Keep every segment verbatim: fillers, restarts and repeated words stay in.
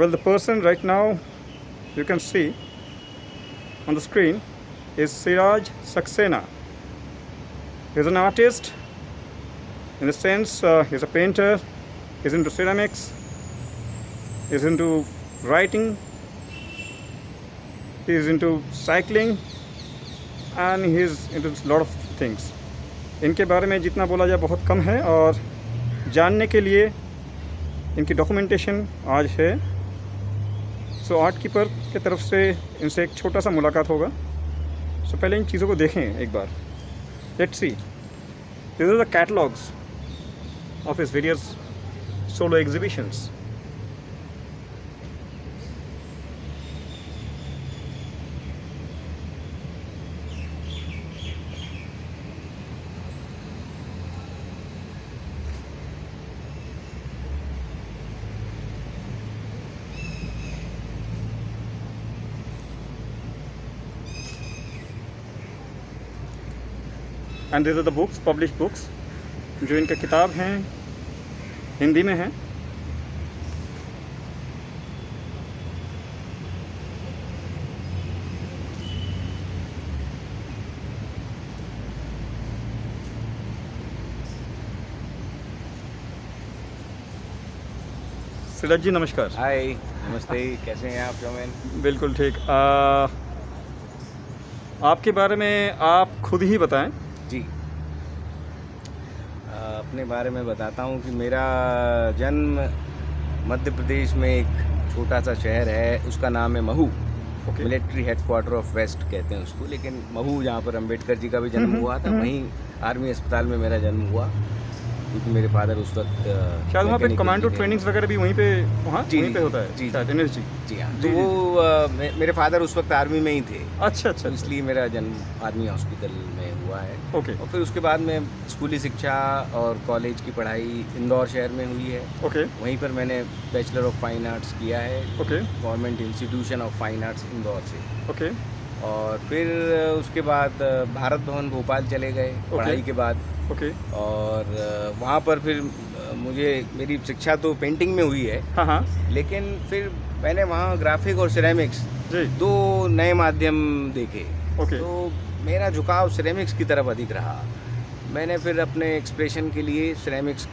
Well, the person right now you can see on the screen is Siraj Saxena. He's an artist in the sense uh, he's a painter, he's into ceramics, he's into writing, he's into cycling and he's into a lot of things. इनके बारे में जितना बोला जाए बहुत कम है और जानने के लिए इनकी डॉक्यूमेंटेशन आज है। सो आर्ट कीपर के तरफ से इनसे एक छोटा सा मुलाकात होगा। सो so, पहले इन चीज़ों को देखें एक बार। Let's see this are the catalogues of his various solo exhibitions. And this are the books, publish books जो इनका किताब हैं, हिंदी में हैं। सिराज जी नमस्कार। हाय, नमस्ते। कैसे हैं आप जोमेन? बिल्कुल ठीक। आपके बारे में आप खुद ही बताएं। जी, अपने बारे में बताता हूँ कि मेरा जन्म मध्य प्रदेश में एक छोटा सा शहर है, उसका नाम है Mhow. okay. Military headquarter of west कहते हैं उसको, लेकिन महू जहाँ पर अंबेडकर जी का भी जन्म हुआ था, वहीं आर्मी अस्पताल में मेरा जन्म हुआ, क्योंकि मेरे फादर उस वक्त शायद वहाँ पे कमांडो ट्रेनिंग्स वगैरह भी वहीं पे वहाँ वहीं पे होता है। जी जी जी हाँ, तो वो मेरे फादर उस वक्त आर्मी में ही थे। अच्छा अच्छा, इसलिए मेरा जन्म आर्मी हॉस्पिटल में हुआ है। ओके। और फिर उसके बाद में स्कूली शिक्षा और कॉलेज की पढ़ाई इंदौर शहर में हुई है। ओके। वहीं पर मैंने बैचलर ऑफ फाइन आर्ट्स किया है। Okay. Government institution of fine arts Indore से। ओके। और फिर उसके बाद भारत भवन भोपाल चले गए पढ़ाई के बाद। ओके। और वहाँ पर फिर मुझे मेरी शिक्षा तो पेंटिंग में हुई है। हाँ हाँ। लेकिन फिर मैंने वहाँ ग्राफिक और सिरेमिक्स दो नए माध्यम देखे। ओके। तो मेरा झुकाव सिरेमिक्स की तरफ अधिक रहा। मैंने फिर अपने एक्सप्रेशन के लिए सिरेमिक्स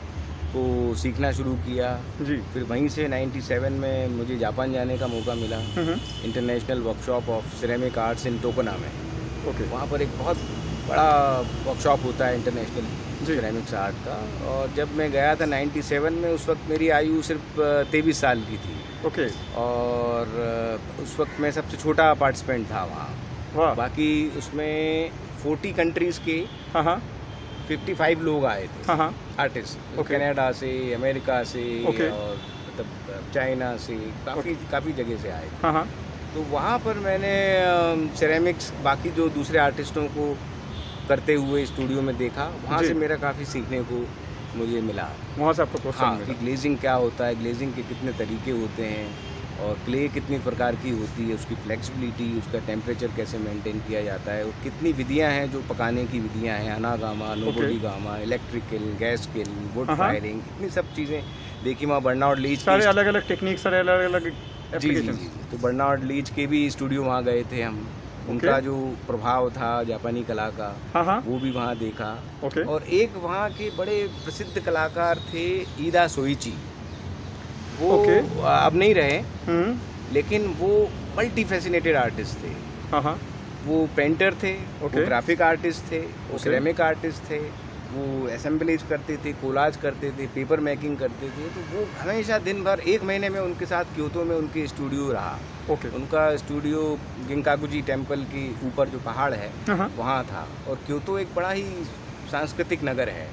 को सीखना शुरू किया जी। फिर वहीं से सत्तानवे में मुझे जापान जाने का मौका मिला, international workshop of ceramic arts in Tokoname में। ओके, वहाँ पर एक बहुत बड़ा वर्कशॉप होता है इंटरनेशनल सिरेमिक्स आर्ट का, और जब मैं गया था सत्तानवे में, उस वक्त मेरी आयु सिर्फ तेईस साल की थी। ओके, और उस वक्त मैं सबसे छोटा पार्टिसिपेंट था वहाँ। बाकी उसमें चालीस कंट्रीज़ के पचपन लोग आए थे आर्टिस्ट, कनाडा से, अमेरिका से, और मतलब चाइना से, काफ़ी काफ़ी जगह से आए थे। तो वहाँ पर मैंने सिरेमिक्स बाकी जो दूसरे आर्टिस्टों को करते हुए स्टूडियो में देखा, वहाँ से मेरा काफ़ी सीखने को मुझे मिला। वहाँ से आपको प्रोत्साहन मिला कि ग्लेजिंग क्या होता है, ग्लेजिंग के कितने तरीके होते हैं, और क्ले कितनी प्रकार की होती है, उसकी फ्लेक्सिबिलिटी, उसका टेम्परेचर कैसे मेंटेन किया जाता है, और कितनी विधियाँ हैं जो पकाने की विधियाँ हैं, anagama, नोबोडीगामा, electrical, gas kiln, wood firing, इतनी सब चीज़ें देखी वहाँ। बर्नार्ड लीच सारे अलग अलग टेक्निक, सारे अलग अलग जी जी जी तो बर्नार्ड लीच के भी स्टूडियो वहाँ गए थे हम। उनका जो प्रभाव था जापानी कला का, वो भी वहाँ देखा। और एक वहाँ के बड़े प्रसिद्ध कलाकार थे ईदा सोइची, वो अब नहीं रहे, लेकिन वो मल्टी फैसिनेटेड आर्टिस्ट थे। वो पेंटर थे, वो ग्राफिक आर्टिस्ट थे, वो सिरेमिक आर्टिस्ट थे, वो असेंबलेज करते थे, कोलाज करते थे, पेपर मेकिंग करते थे। तो वो हमेशा दिन भर, एक महीने में उनके साथ क्योतो में उनके स्टूडियो रहा। ओके। उनका स्टूडियो गिंकाकुजी टेम्पल के ऊपर जो पहाड़ है वहाँ था, और क्योतो एक बड़ा ही सांस्कृतिक नगर है।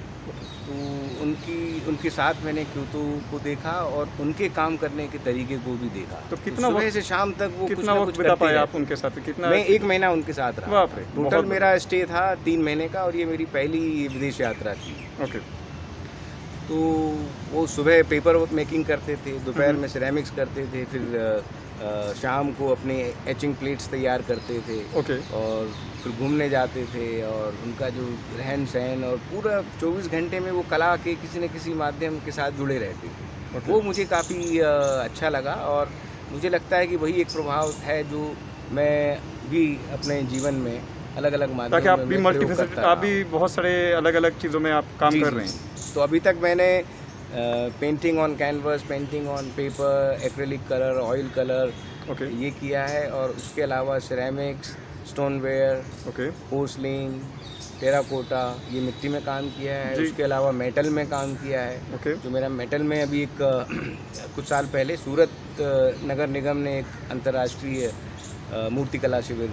तो उनकी उनके साथ मैंने क्योतो को देखा और उनके काम करने के तरीके को भी देखा। तो कितना सुबह से शाम तक वो कितना कुछ बिता पाए आप उनके साथ? कितना? मैं एक महीना उनके साथ रहा। टोटल मेरा स्टे था तीन महीने का, और ये मेरी पहली विदेश यात्रा थी। ओके। तो वो सुबह पेपर मेकिंग करते थे, दोपहर में सिरेमिक्स करते थे, फिर शाम को अपने एचिंग प्लेट्स तैयार करते थे। ओके। और फिर घूमने जाते थे, और उनका जो रहन सहन, और पूरा चौबीस घंटे में वो कला के किसी न किसी माध्यम के साथ जुड़े रहते थे। okay. वो मुझे काफ़ी अच्छा लगा, और मुझे लगता है कि वही एक प्रभाव है जो मैं भी अपने जीवन में अलग अलग माध्यम में, आप भी मल्टीफेसिटेड, आप भी बहुत सारे अलग अलग चीज़ों में आप काम कर रहे हैं। तो अभी तक मैंने painting on canvas, painting on paper, acrylic colour, oil colour, okay, ये किया है, और उसके अलावा ceramics, stoneware, okay, porcelain, terracotta, ये मिट्टी में काम किया है। उसके अलावा मेटल में काम किया है। ओके। तो मेरा मेटल में अभी एक कुछ साल पहले सूरत नगर निगम ने एक अंतर्राष्ट्रीय मूर्तिकला शिविर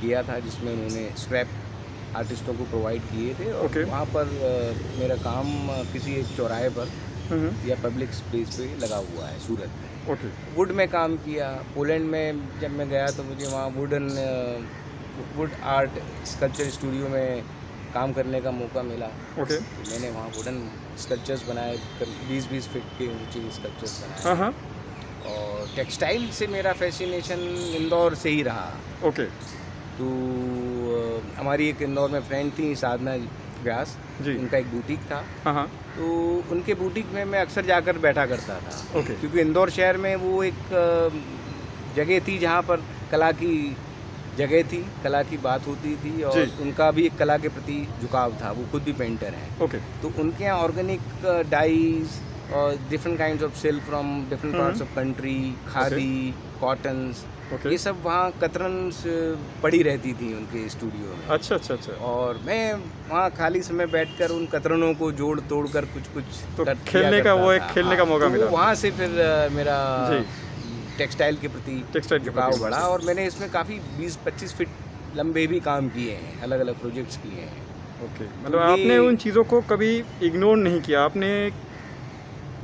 किया था, जिसमें उन्होंने स्क्रैप आर्टिस्टों को प्रोवाइड किए थे। और okay. वहाँ पर आ, मेरा काम किसी एक चौराहे पर या पब्लिक स्पेस पे लगा हुआ है सूरत में। ओके। वुड में काम किया। पोलैंड में जब मैं गया तो मुझे वहाँ wooden wood art sculpture studio में काम करने का मौका मिला। ओके। तो मैंने वहाँ वुडन स्कल्पचर्स बनाए, बीस बीस फिट के ऊँचे स्कल्पचर्स बनाए। और टेक्सटाइल से मेरा फैसिनेशन इंदौर से ही रहा। ओके। तो हमारी एक इंदौर में फ्रेंड थी साधना ग्यास, उनका एक बुटीक था, तो उनके बुटीक में मैं अक्सर जाकर बैठा करता था। okay. क्योंकि इंदौर शहर में वो एक जगह थी जहाँ पर कला की जगह थी, कला की बात होती थी, और उनका भी एक कला के प्रति झुकाव था। वो खुद भी पेंटर हैं। okay. तो उनके यहाँ ऑर्गेनिक डाइज और different kind of silk from different parts of country, khadi, cottons, Okay. ये सब वहाँ कतरन पड़ी रहती थी उनके स्टूडियो में। अच्छा अच्छा अच्छा। और मैं वहाँ खाली समय बैठकर उन कतरनों को जोड़ तोड़ कर कुछ कुछ तो खेलने का वो एक खेलने का मौका तो मिला। वहाँ से फिर मेरा टेक्सटाइल के प्रति टेक्सटाइल झुकाव बढ़ा, और मैंने इसमें काफ़ी बीस पच्चीस फीट लंबे भी काम किए हैं, अलग अलग प्रोजेक्ट्स किए हैं। ओके। मतलब आपने उन चीज़ों को कभी इग्नोर नहीं किया, आपने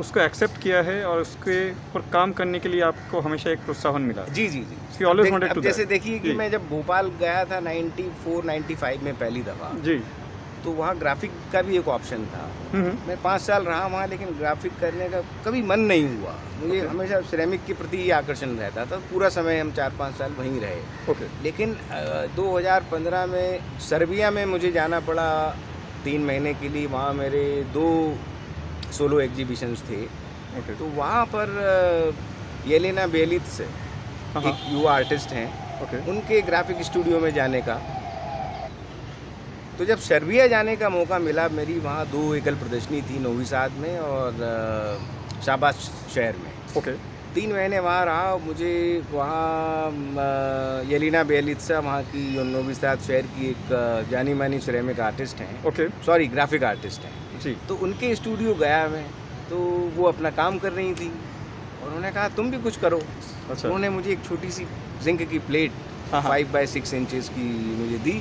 उसको एक्सेप्ट किया है, और उसके ऊपर काम करने के लिए आपको हमेशा एक प्रोत्साहन मिला। जी जी जी ऑलवेज वांटेड टू। जैसे देखिए कि मैं जब भोपाल गया था चौरानवे पचानवे में पहली दफ़ा, जी, तो वहाँ ग्राफिक का भी एक ऑप्शन था। मैं पाँच साल रहा वहाँ, लेकिन ग्राफिक करने का कभी मन नहीं हुआ मुझे। okay. हमेशा सिरेमिक के प्रति ही आकर्षण रहता था। पूरा समय हम चार पाँच साल वहीं रहे। ओके। okay. लेकिन दो हज़ार पंद्रह में सर्बिया में मुझे जाना पड़ा तीन महीने के लिए। वहाँ मेरे दो सोलो एग्जीबिशंस थे। okay. तो वहाँ पर येलेना बेलिच एक युवा आर्टिस्ट हैं। okay. उनके ग्राफिक स्टूडियो में जाने का तो जब सर्बिया जाने का मौका मिला, मेरी वहाँ दो एकल प्रदर्शनी थी नोविसाद में और शाबाश शहर में। ओके, तीन महीने वहाँ रहा। मुझे वहाँ येलिना बेलित्सा वहाँ की नोविसाद शहर की एक जानी मानी सेरेमिक आर्टिस्ट हैं, ओके सॉरी ग्राफिक आर्टिस्ट हैं जी, तो उनके स्टूडियो गया मैं, तो वो अपना काम कर रही थी और उन्होंने कहा तुम भी कुछ करो। अच्छा। उन्होंने मुझे एक छोटी सी जिंक की plate five by six inches की मुझे दी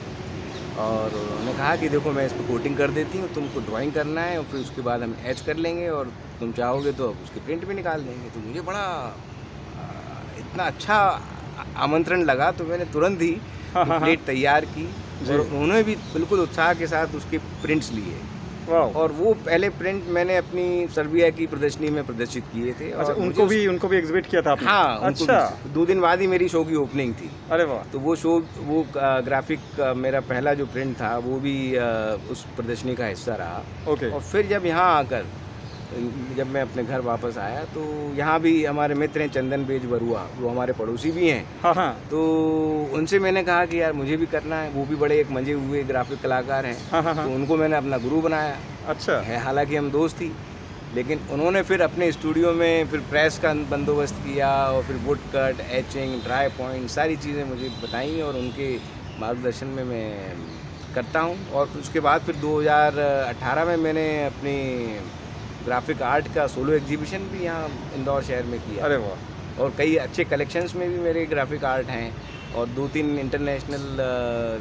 और उन्होंने कहा कि देखो मैं इस पर कोटिंग कर देती हूँ, तुमको ड्राइंग करना है और फिर उसके बाद हम एच कर लेंगे और तुम चाहोगे तो उसकी प्रिंट भी निकाल देंगे। तो मुझे बड़ा इतना अच्छा आमंत्रण लगा, तो मैंने तुरंत ही प्लेट तैयार की और उन्होंने भी बिल्कुल उत्साह के साथ उसके प्रिंट्स लिए और वो पहले प्रिंट मैंने अपनी सर्बिया की प्रदर्शनी में प्रदर्शित किए थे। अच्छा, और उनको भी उनको भी एग्जिबिट किया था आपने? हाँ। अच्छा। दो दिन बाद ही मेरी शो की ओपनिंग थी। अरे वाह। तो वो शो वो ग्राफिक मेरा पहला जो प्रिंट था वो भी उस प्रदर्शनी का हिस्सा रहा। ओके। और फिर जब यहाँ आकर जब मैं अपने घर वापस आया तो यहाँ भी हमारे मित्र हैं चंदन बेज बरुआ, वो हमारे पड़ोसी भी हैं। हाँ हाँ। तो उनसे मैंने कहा कि यार मुझे भी करना है, वो भी बड़े एक मजे हुए ग्राफिक कलाकार हैं। हाँ हाँ। तो उनको मैंने अपना गुरु बनाया। अच्छा। है, हालांकि हम दोस्त थी, लेकिन उन्होंने फिर अपने स्टूडियो में फिर प्रेस का बंदोबस्त किया और फिर wood cut, etching, dry point सारी चीज़ें मुझे बताई और उनके मार्गदर्शन में मैं करता हूँ। और उसके बाद फिर दो हज़ार अट्ठारह में मैंने अपनी ग्राफिक आर्ट का सोलो एग्जीबिशन भी यहाँ इंदौर शहर में किया। अरे वाह। और कई अच्छे कलेक्शंस में भी मेरे ग्राफिक आर्ट हैं और दो तीन इंटरनेशनल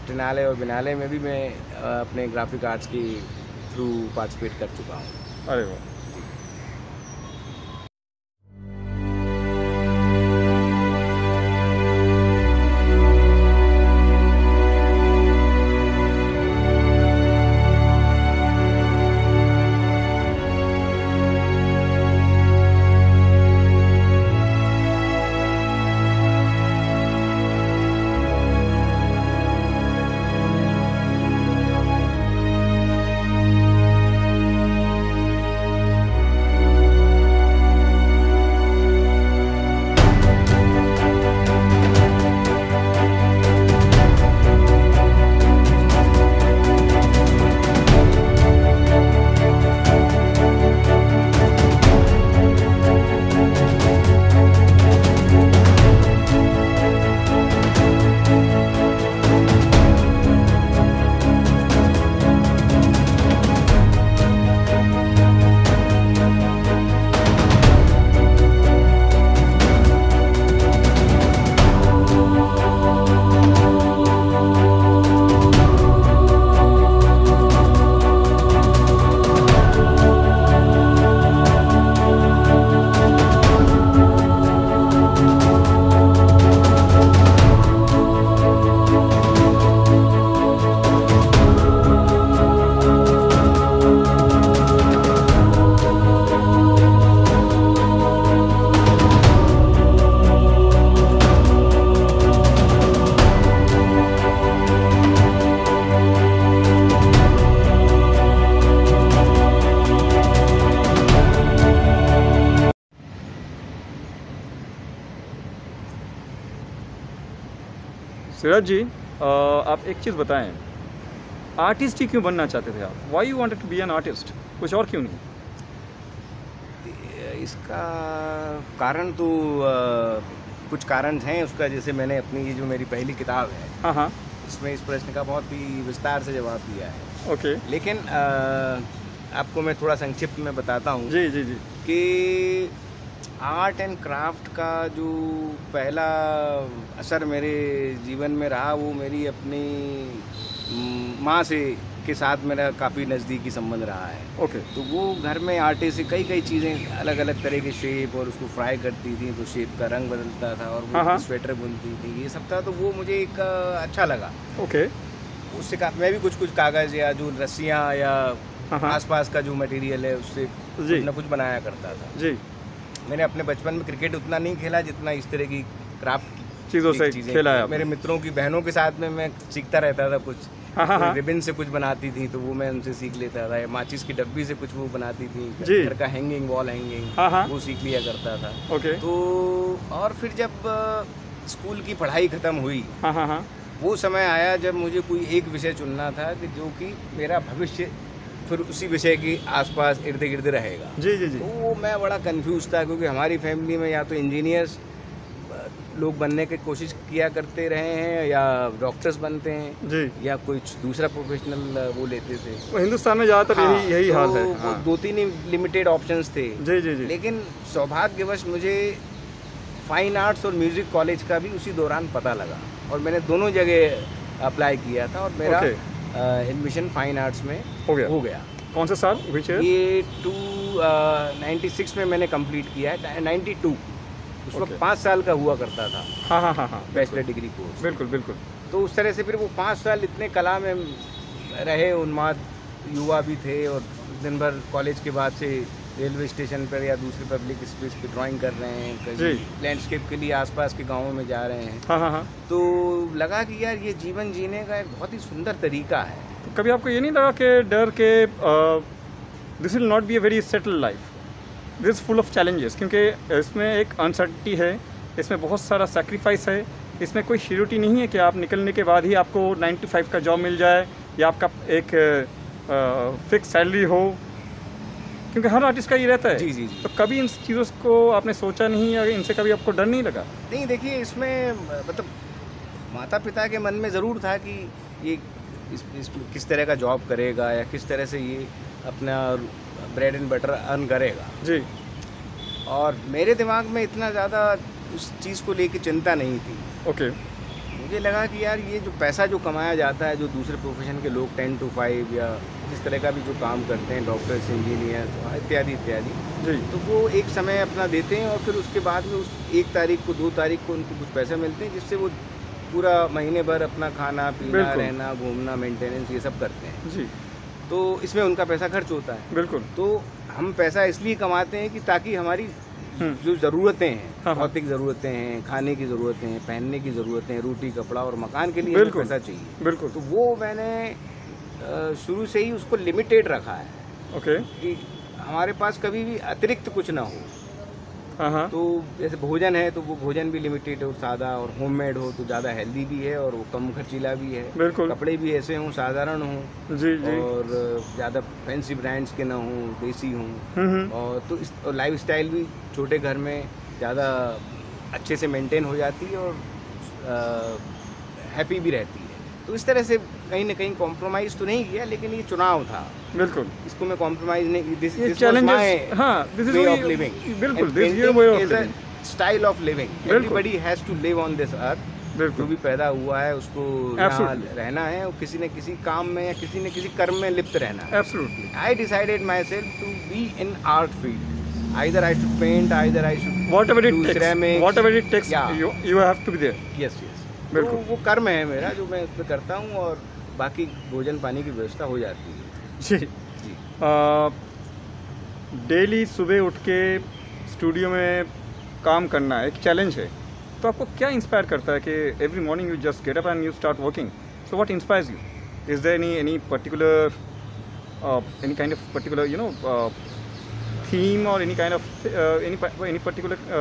ट्रिनाले और बिनाले में भी मैं अपने ग्राफिक आर्ट्स के थ्रू पार्टिसिपेट कर चुका हूँ। अरे वाह। सिराज जी, आप एक चीज़ बताएं, आर्टिस्ट ही क्यों बनना चाहते थे आप? Why you wanted to be an artist? कुछ और क्यों नहीं? इसका कारण तो कुछ कारण हैं उसका। जैसे मैंने अपनी ये जो मेरी पहली किताब है, हाँ हाँ, इसमें इस प्रश्न का बहुत ही विस्तार से जवाब दिया है। ओके। लेकिन आ, आपको मैं थोड़ा संक्षिप्त में बताता हूँ जी जी जी कि आर्ट एंड क्राफ्ट का जो पहला असर मेरे जीवन में रहा वो मेरी अपनी माँ से के साथ मेरा काफ़ी नज़दीकी संबंध रहा है। ओके। तो वो घर में आटे से कई कई चीज़ें अलग अलग तरह के शेप और उसको फ्राई करती थी तो शेप का रंग बदलता था और वो स्वेटर बुनती थी, ये सब था। तो वो मुझे एक अच्छा लगा। ओके। उससे का मैं भी कुछ कुछ कागज़ या जो रस्सियाँ या आसपास का जो मटेरियल है उससे कुछ ना कुछ बनाया करता था जी। मैंने अपने बचपन में क्रिकेट उतना नहीं खेला जितना इस तरह की क्राफ्ट चीज़ों से खेला है। मेरे मित्रों की बहनों के साथ में मैं सीखता रहता था कुछ। हाँ हाँ हाँ। रिबन से कुछ बनाती थी तो वो मैं उनसे सीख लेता था, माचिस की डब्बी से कुछ वो बनाती थी, घर का हैंगिंग वॉल हैंगिंग, हाँ हाँ, वो सीख लिया करता था। ओके। तो और फिर जब स्कूल की पढ़ाई खत्म हुई, हाँ हाँ, वो समय आया जब मुझे कोई एक विषय चुनना था कि जो कि मेरा भविष्य फिर उसी विषय के आसपास इर्द गिर्द रहेगा। जी जी जी। तो वो मैं बड़ा कंफ्यूज था, क्योंकि हमारी फैमिली में या तो इंजीनियर्स लोग बनने की कोशिश किया करते रहे हैं या डॉक्टर्स बनते हैं जी, या कोई दूसरा प्रोफेशनल वो लेते थे। वो हिंदुस्तान में ज़्यादातर हाँ, यही यही तो हाल है। हाँ। दो तीन लिमिटेड ऑप्शंस थे जी जी जी। लेकिन सौभाग्यवश मुझे फाइन आर्ट्स और म्यूज़िक कॉलेज का भी उसी दौरान पता लगा और मैंने दोनों जगह अप्लाई किया था और मेरा एडमिशन फाइन आर्ट्स में हो गया, हो गया। कौन सा साल? ये टू नाइन्टी सिक्स में मैंने कंप्लीट किया है, नाइन्टी टू उस वक्त okay. पाँच साल का हुआ करता था। हाँ हाँ हाँ हाँ बैचलर डिग्री कोर्स। बिल्कुल बिल्कुल। तो उस तरह से फिर वो पाँच साल इतने कला में रहे, उन्माद युवा भी थे और दिन भर कॉलेज के बाद से रेलवे स्टेशन पर या दूसरे पब्लिक स्पेस पे ड्राइंग कर रहे हैं, कहीं लैंडस्केप के लिए आसपास के गाँवों में जा रहे हैं। हाँ हाँ हाँ। तो लगा कि यार ये जीवन जीने का एक बहुत ही सुंदर तरीका है। तो कभी आपको ये नहीं लगा कि डर के this will not be a very settle life, this full of challenges, क्योंकि इसमें एक अनसर्टिनिटी है, इसमें बहुत सारा सैक्रिफाइस है, इसमें कोई श्योरिटी नहीं है कि आप निकलने के बाद ही आपको नाइन टू फाइव का जॉब मिल जाए या आपका एक फिक्स सैलरी हो, क्योंकि हर आर्टिस्ट का ये रहता है। जी जी जी। तो कभी इन चीज़ों को आपने सोचा नहीं या इनसे कभी आपको डर नहीं लगा? नहीं, देखिए इसमें मतलब माता पिता के मन में ज़रूर था कि ये इस, इस किस तरह का जॉब करेगा या किस तरह से ये अपना ब्रेड एंड बटर अर्न करेगा जी, और मेरे दिमाग में इतना ज़्यादा उस चीज़ को लेके चिंता नहीं थी। ओके। मुझे लगा कि यार ये जो पैसा जो कमाया जाता है, जो दूसरे प्रोफेशन के लोग टेन टू फाइव या जिस तरह का भी जो काम करते हैं, डॉक्टर्स, इंजीनियर्स इत्यादि इत्यादि जी, तो वो एक समय अपना देते हैं और फिर उसके बाद में उस एक तारीख को दो तारीख को उनको कुछ पैसे मिलते हैं जिससे वो पूरा महीने भर अपना खाना पीना रहना घूमना मेंटेनेंस ये सब करते हैं जी, तो इसमें उनका पैसा खर्च होता है। बिल्कुल। तो हम पैसा इसलिए कमाते हैं कि ताकि हमारी जो ज़रूरतें हैं, भौतिक ज़रूरतें हैं, खाने की ज़रूरतें हैं, पहनने की ज़रूरतें हैं, रोटी कपड़ा और मकान के लिए हमें पैसा चाहिए। बिल्कुल। तो वो मैंने शुरू से ही उसको लिमिटेड रखा है। ओके। कि हमारे पास कभी भी अतिरिक्त कुछ ना हो। तो जैसे भोजन है तो वो भोजन भी लिमिटेड और सादा और होममेड हो तो ज़्यादा हेल्दी भी है और वो कम खर्चीला भी है। बिल्कुल। कपड़े भी ऐसे हों, साधारण हों जी जी, और ज़्यादा फैंसी ब्रांड्स के ना हों, देसी हों, और तो इस और लाइफ स्टाइल भी छोटे घर में ज़्यादा अच्छे से मेंटेन हो जाती है और हैप्पी भी रहती है। तो इस तरह से कहीं ना कहीं कॉम्प्रोमाइज़ तो नहीं किया, लेकिन ये चुनाव था। बिल्कुल। इसको मैं कॉम्प्रोमाइज़ नहीं, this this was my way of living. बिल्कुल। This is a style of living, everybody has to live on this earth. जो भी पैदा हुआ है उसको यहाँ रहना है और किसी न किसी काम में या किसी न किसी कर्म में लिप्त रहना है। Absolutely. I decided my self to be in art field, either I should paint, either I should whatever it takes, whatever it takes, you you have to be there. Yes yes. तो वो कर्म है मेरा जो मैं उस पर करता हूँ और बाकी भोजन पानी की व्यवस्था हो जाती है जी जी। डेली सुबह उठ के स्टूडियो में काम करना एक चैलेंज है, तो आपको क्या इंस्पायर करता है कि every morning you just get up and you start working, so what inspires you? Is there any any particular any kind of particular you know theme और any kind of any any particular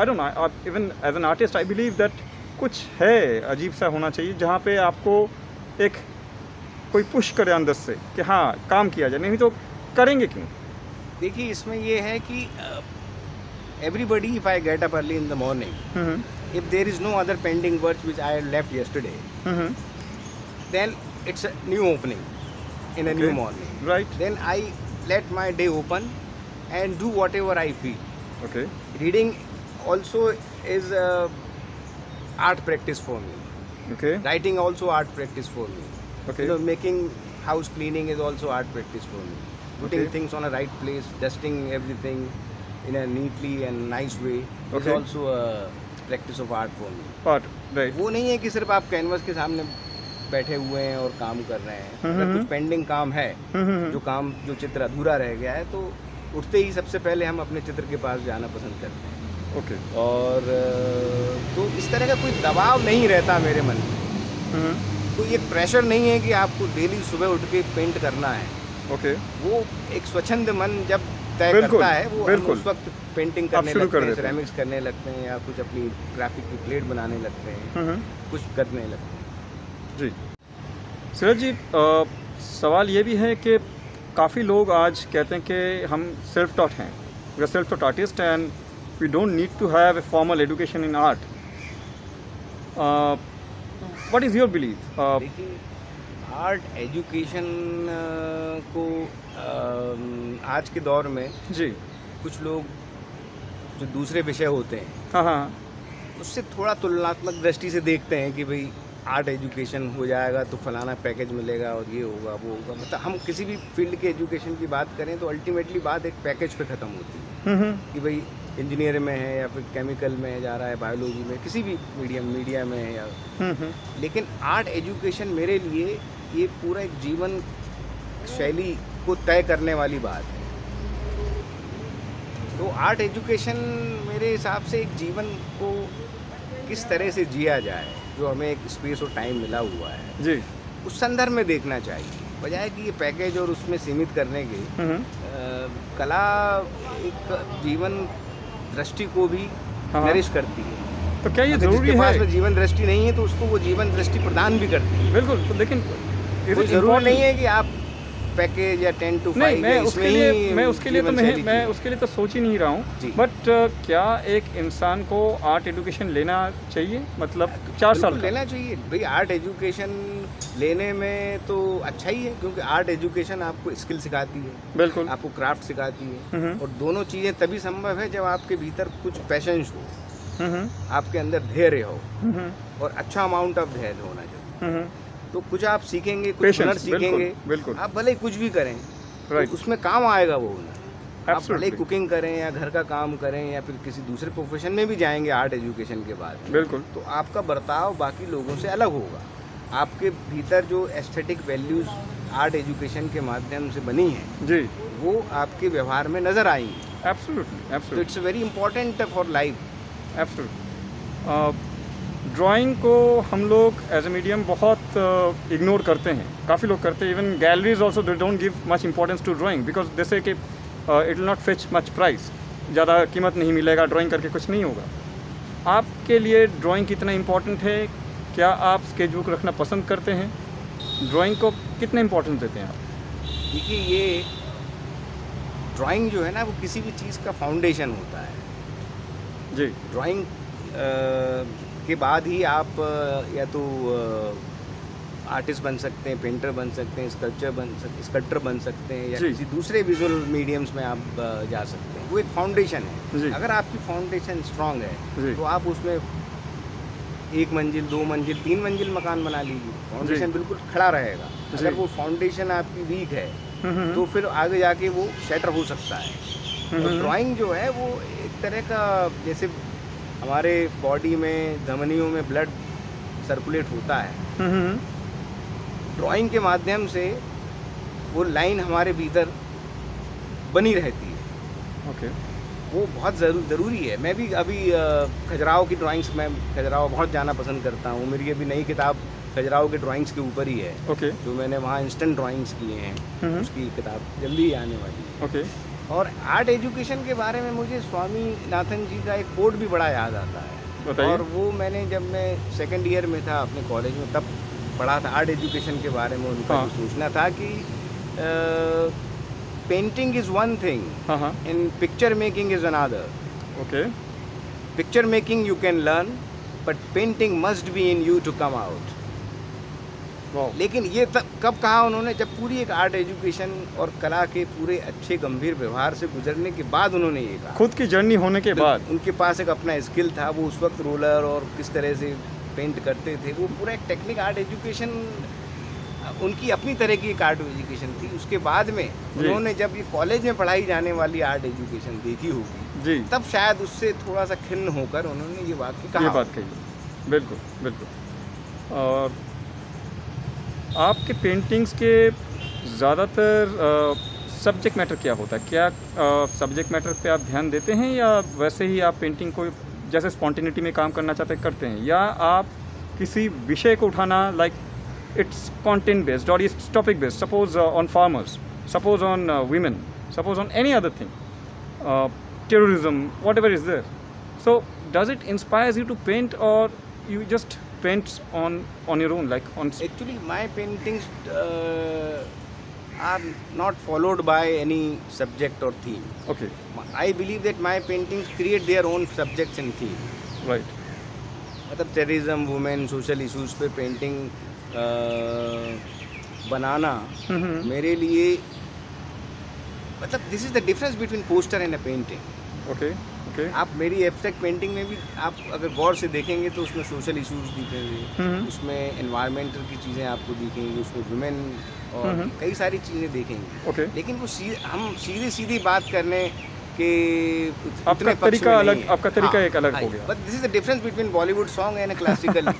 I don't know, even as an artist I believe that कुछ है अजीब सा होना चाहिए जहाँ पे आपको एक कोई पुश करे अंदर से कि हाँ काम किया जाए, नहीं तो करेंगे क्यों? देखिए इसमें यह है कि everybody if I get up early in the morning, if there is no other pending work which I left yesterday, then it's a new opening in a new morning, right? Then I let my day open and do whatever I feel. Okay. Reading also is art practice for me. Okay. Writing also art practice for me. Okay. You know, making house cleaning is also art practice for me. Putting okay. things on a right place, dusting everything in a neatly and nice way okay. is also a practice of art for me. Art, right. वो नहीं है कि सिर्फ आप canvas के सामने बैठे हुए हैं और काम कर रहे हैं। अगर mm-hmm. कुछ पेंडिंग काम है, mm-hmm. जो काम जो चित्र अधूरा रह गया है, तो उठते ही सबसे पहले हम अपने चित्र के पास जाना पसंद करते हैं। ओके। okay. और तो इस तरह का कोई दबाव नहीं रहता मेरे मन में, कोई एक प्रेशर नहीं है कि आपको डेली सुबह उठ के पेंट करना है। ओके। okay. वो एक स्वच्छंद मन जब तय करता है वो उस वक्त पेंटिंग करने लगते कर हैं, सिरेमिक्स करने लगते हैं या कुछ अपनी ग्राफिक की प्लेट बनाने लगते हैं, कुछ करने लगते हैं। जी सूरज जी, आ, सवाल ये भी है कि काफ़ी लोग आज कहते हैं कि हम सेल्फ टॉट हैं, we are self taught artist and we don't need to have a formal education in art. What is your belief? Art education को uh, आज के दौर में जी कुछ लोग जो दूसरे विषय होते हैं हाँ हाँ उससे थोड़ा तुलनात्मक दृष्टि से देखते हैं कि भाई आर्ट एजुकेशन हो जाएगा तो फलाना पैकेज मिलेगा और ये होगा वो होगा। मतलब हम किसी भी फील्ड के एजुकेशन की बात करें तो अल्टीमेटली बात एक पैकेज पे ख़त्म होती है कि भाई इंजीनियर में है या फिर केमिकल में जा रहा है, बायोलॉजी में, किसी भी मीडियम मीडिया में है या। लेकिन आर्ट एजुकेशन मेरे लिए ये पूरा एक जीवन शैली को तय करने वाली बात है। तो आर्ट एजुकेशन मेरे हिसाब से एक जीवन को किस तरह से जिया जाए जो हमें एक स्पेस और टाइम मिला हुआ है जी उस संदर्भ में देखना चाहिए बजाय कि ये पैकेज और उसमें सीमित करने के। आ, कला एक जीवन दृष्टि को भी नरिश करती है। तो क्या ये जरूरी है? जीवन दृष्टि नहीं है तो उसको वो जीवन दृष्टि प्रदान भी करती है। बिल्कुल, तो लेकिन वो जरूरी नहीं है कि आप पैकेज या टेन टू फाइव मैं उसके लिए मैं उसके लिए तो नहीं मैं उसके लिए तो सोच ही नहीं रहा हूँ। बट क्या एक इंसान को आर्ट एजुकेशन लेना चाहिए? मतलब चार साल लेना चाहिए भाई। आर्ट एजुकेशन लेने में तो अच्छा ही है क्योंकि आर्ट एजुकेशन आपको स्किल सिखाती है, बिल्कुल आपको क्राफ्ट सिखाती है और दोनों चीज़ें तभी संभव है जब आपके भीतर कुछ पैशन हो, आपके अंदर धैर्य हो और अच्छा अमाउंट ऑफ धैर्य होना चाहिए। तो कुछ आप सीखेंगे, कुछ हुनर सीखेंगे, बिल्कुल, बिल्कुल। आप भले कुछ भी करें right. तो उसमें काम आएगा वो हुनर। आप भले कुकिंग करें या घर का काम करें या फिर किसी दूसरे प्रोफेशन में भी जाएंगे आर्ट एजुकेशन के बाद, बिल्कुल तो आपका बर्ताव बाकी लोगों से अलग होगा। आपके भीतर जो एस्थेटिक वैल्यूज आर्ट एजुकेशन के माध्यम से बनी है जी वो आपके व्यवहार में नजर आएंगे। एब्सोल्युटली, तो it's very important for life. Absolutely. Drawing को हम लोग एज ए मीडियम बहुत इग्नोर uh, करते हैं, काफ़ी लोग करते हैं। Even galleries also they don't give much importance to drawing because they say कि it will not fetch much price, ज़्यादा कीमत नहीं मिलेगा, ड्राइंग करके कुछ नहीं होगा। आपके लिए ड्राइंग कितना इम्पोर्टेंट है? क्या आप स्केच बुक रखना पसंद करते हैं? ड्राइंग को कितना इम्पोर्टेंस देते हैं आप? देखिए ये ड्राइंग जो है ना वो किसी भी चीज़ का फाउंडेशन होता है जी। ड्राइंग uh, के बाद ही आप या तो आर्टिस्ट बन सकते हैं, पेंटर बन सकते हैं, स्कल्पचर बन सकते स्कल्पटर बन सकते हैं या किसी दूसरे विजुअल मीडियम्स में आप जा सकते हैं। वो एक फाउंडेशन है, अगर आपकी फाउंडेशन स्ट्रांग है तो आप उसमें एक मंजिल, दो मंजिल, तीन मंजिल मकान बना लीजिए, फाउंडेशन बिल्कुल खड़ा रहेगा। अगर वो फाउंडेशन आपकी वीक है तो फिर आगे जाके वो शैटर हो सकता है। तो ड्राइंग जो है वो एक तरह का, जैसे हमारे बॉडी में धमनियों में ब्लड सर्कुलेट होता है, ड्राइंग के माध्यम से वो लाइन हमारे भीतर बनी रहती है। Okay okay. वो बहुत जरू, ज़रूरी है। मैं भी अभी खजराओ की ड्राइंग्स, मैं खजराओ बहुत जाना पसंद करता हूँ। मेरी अभी नई किताब खजराओ के ड्राइंग्स के ऊपर ही है ओके okay. जो मैंने वहाँ इंस्टेंट ड्राइंग्स किए हैं, उसकी किताब जल्दी ही आने वाली है ओके okay. और आर्ट एजुकेशन के बारे में मुझे स्वामीनाथन जी का एक कोट भी बड़ा याद आता है और वो मैंने जब मैं सेकेंड ईयर में था अपने कॉलेज में तब पढ़ा था। आर्ट एजुकेशन के बारे में उनका हाँ। सोचना था कि painting is one thing and picture making is another. Okay, picture making you can learn but painting must be in you to come out. लेकिन ये तब कब कहा उन्होंने, जब पूरी एक आर्ट एजुकेशन और कला के पूरे अच्छे गंभीर व्यवहार से गुजरने के बाद उन्होंने ये कहा, खुद की जर्नी होने के बाद। उनके पास एक अपना स्किल था, वो उस वक्त रोलर और किस तरह से पेंट करते थे, वो पूरा एक टेक्निक आर्ट एजुकेशन, उनकी अपनी तरह की एक आर्ट एजुकेशन थी। उसके बाद में उन्होंने जब ये कॉलेज में पढ़ाई जाने वाली आर्ट एजुकेशन देखी होगी तब शायद उससे थोड़ा सा खिन्न होकर उन्होंने ये वाक्य कहा। बात कही, बिल्कुल बिल्कुल। और आपके पेंटिंग्स के ज़्यादातर सब्जेक्ट मैटर क्या होता है? क्या सब्जेक्ट मैटर पे आप ध्यान देते हैं या वैसे ही आप पेंटिंग को जैसे स्पॉन्टेनिटी में काम करना चाहते करते हैं, या आप किसी विषय को उठाना, लाइक इट्स कंटेंट बेस्ड और it's topic based, suppose on farmers, suppose on women, suppose on any other thing, terrorism, whatever is there. So does it inspires you to paint और you just paints on on your own, like on? Actually, my paintings uh, are not followed by any subject or theme. Okay. I believe that my paintings create their own subjects and theme. Right. मतलब terrorism, women, social issues पे painting uh, बनाना mm-hmm. मेरे लिए मतलब this is the difference between poster and a painting. Okay. Okay. आप मेरी abstract painting में भी आप अगर गौर से देखेंगे तो उसमें सोशल इश्यूज दिखेंगे, उसमें एनवायरमेंटल की चीज़ें आपको दिखेंगी, उसमें वुमेन और कई सारी चीज़ें देखेंगी. okay. लेकिन वो सी, हम सीधे सीधी बात करने के आपका तरीका अलग, आपका तरीका हाँ, एक अलग हाँ, हो गया. But this is the difference between Bollywood song and classical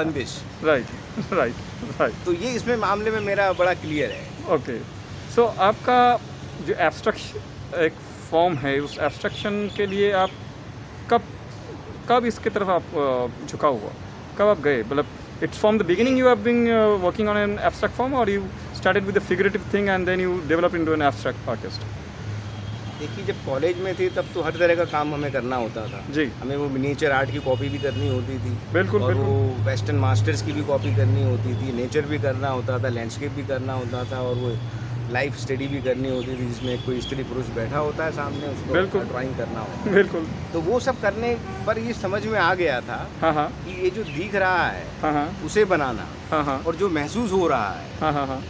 bandish. Right right right. तो ये इसमें मामले में मेरा बड़ा क्लियर है. ओके. सो आपका जो एब्स्ट्रैक्ट एक फॉर्म है, उस एब्स्ट्रक्शन के लिए आप कब कब इसके तरफ आप झुका हुआ, कब आप गए? मतलब it's from the beginning you have been working on an abstract form और you started with the figurative thing and then you develop into an abstract artist? देखिए, जब कॉलेज में थे तब तो हर तरह का काम हमें करना होता था जी. हमें वो मिनीचर आर्ट की कॉपी भी करनी होती थी, बिल्कुल, और बिल्कुल. वो वेस्टर्न मास्टर्स की भी कॉपी करनी होती थी, नेचर भी करना होता था, लैंडस्केप भी करना होता था, और वो लाइफ स्टडी भी करनी होती थी जिसमें कोई स्त्री पुरुष बैठा होता है सामने, उसको ड्राइंग करना होता है. बिल्कुल. तो वो सब करने पर ये समझ में आ गया था हाँ. कि ये जो दिख रहा है हाँ. उसे बनाना हाँ. और जो महसूस हो रहा है हाँ.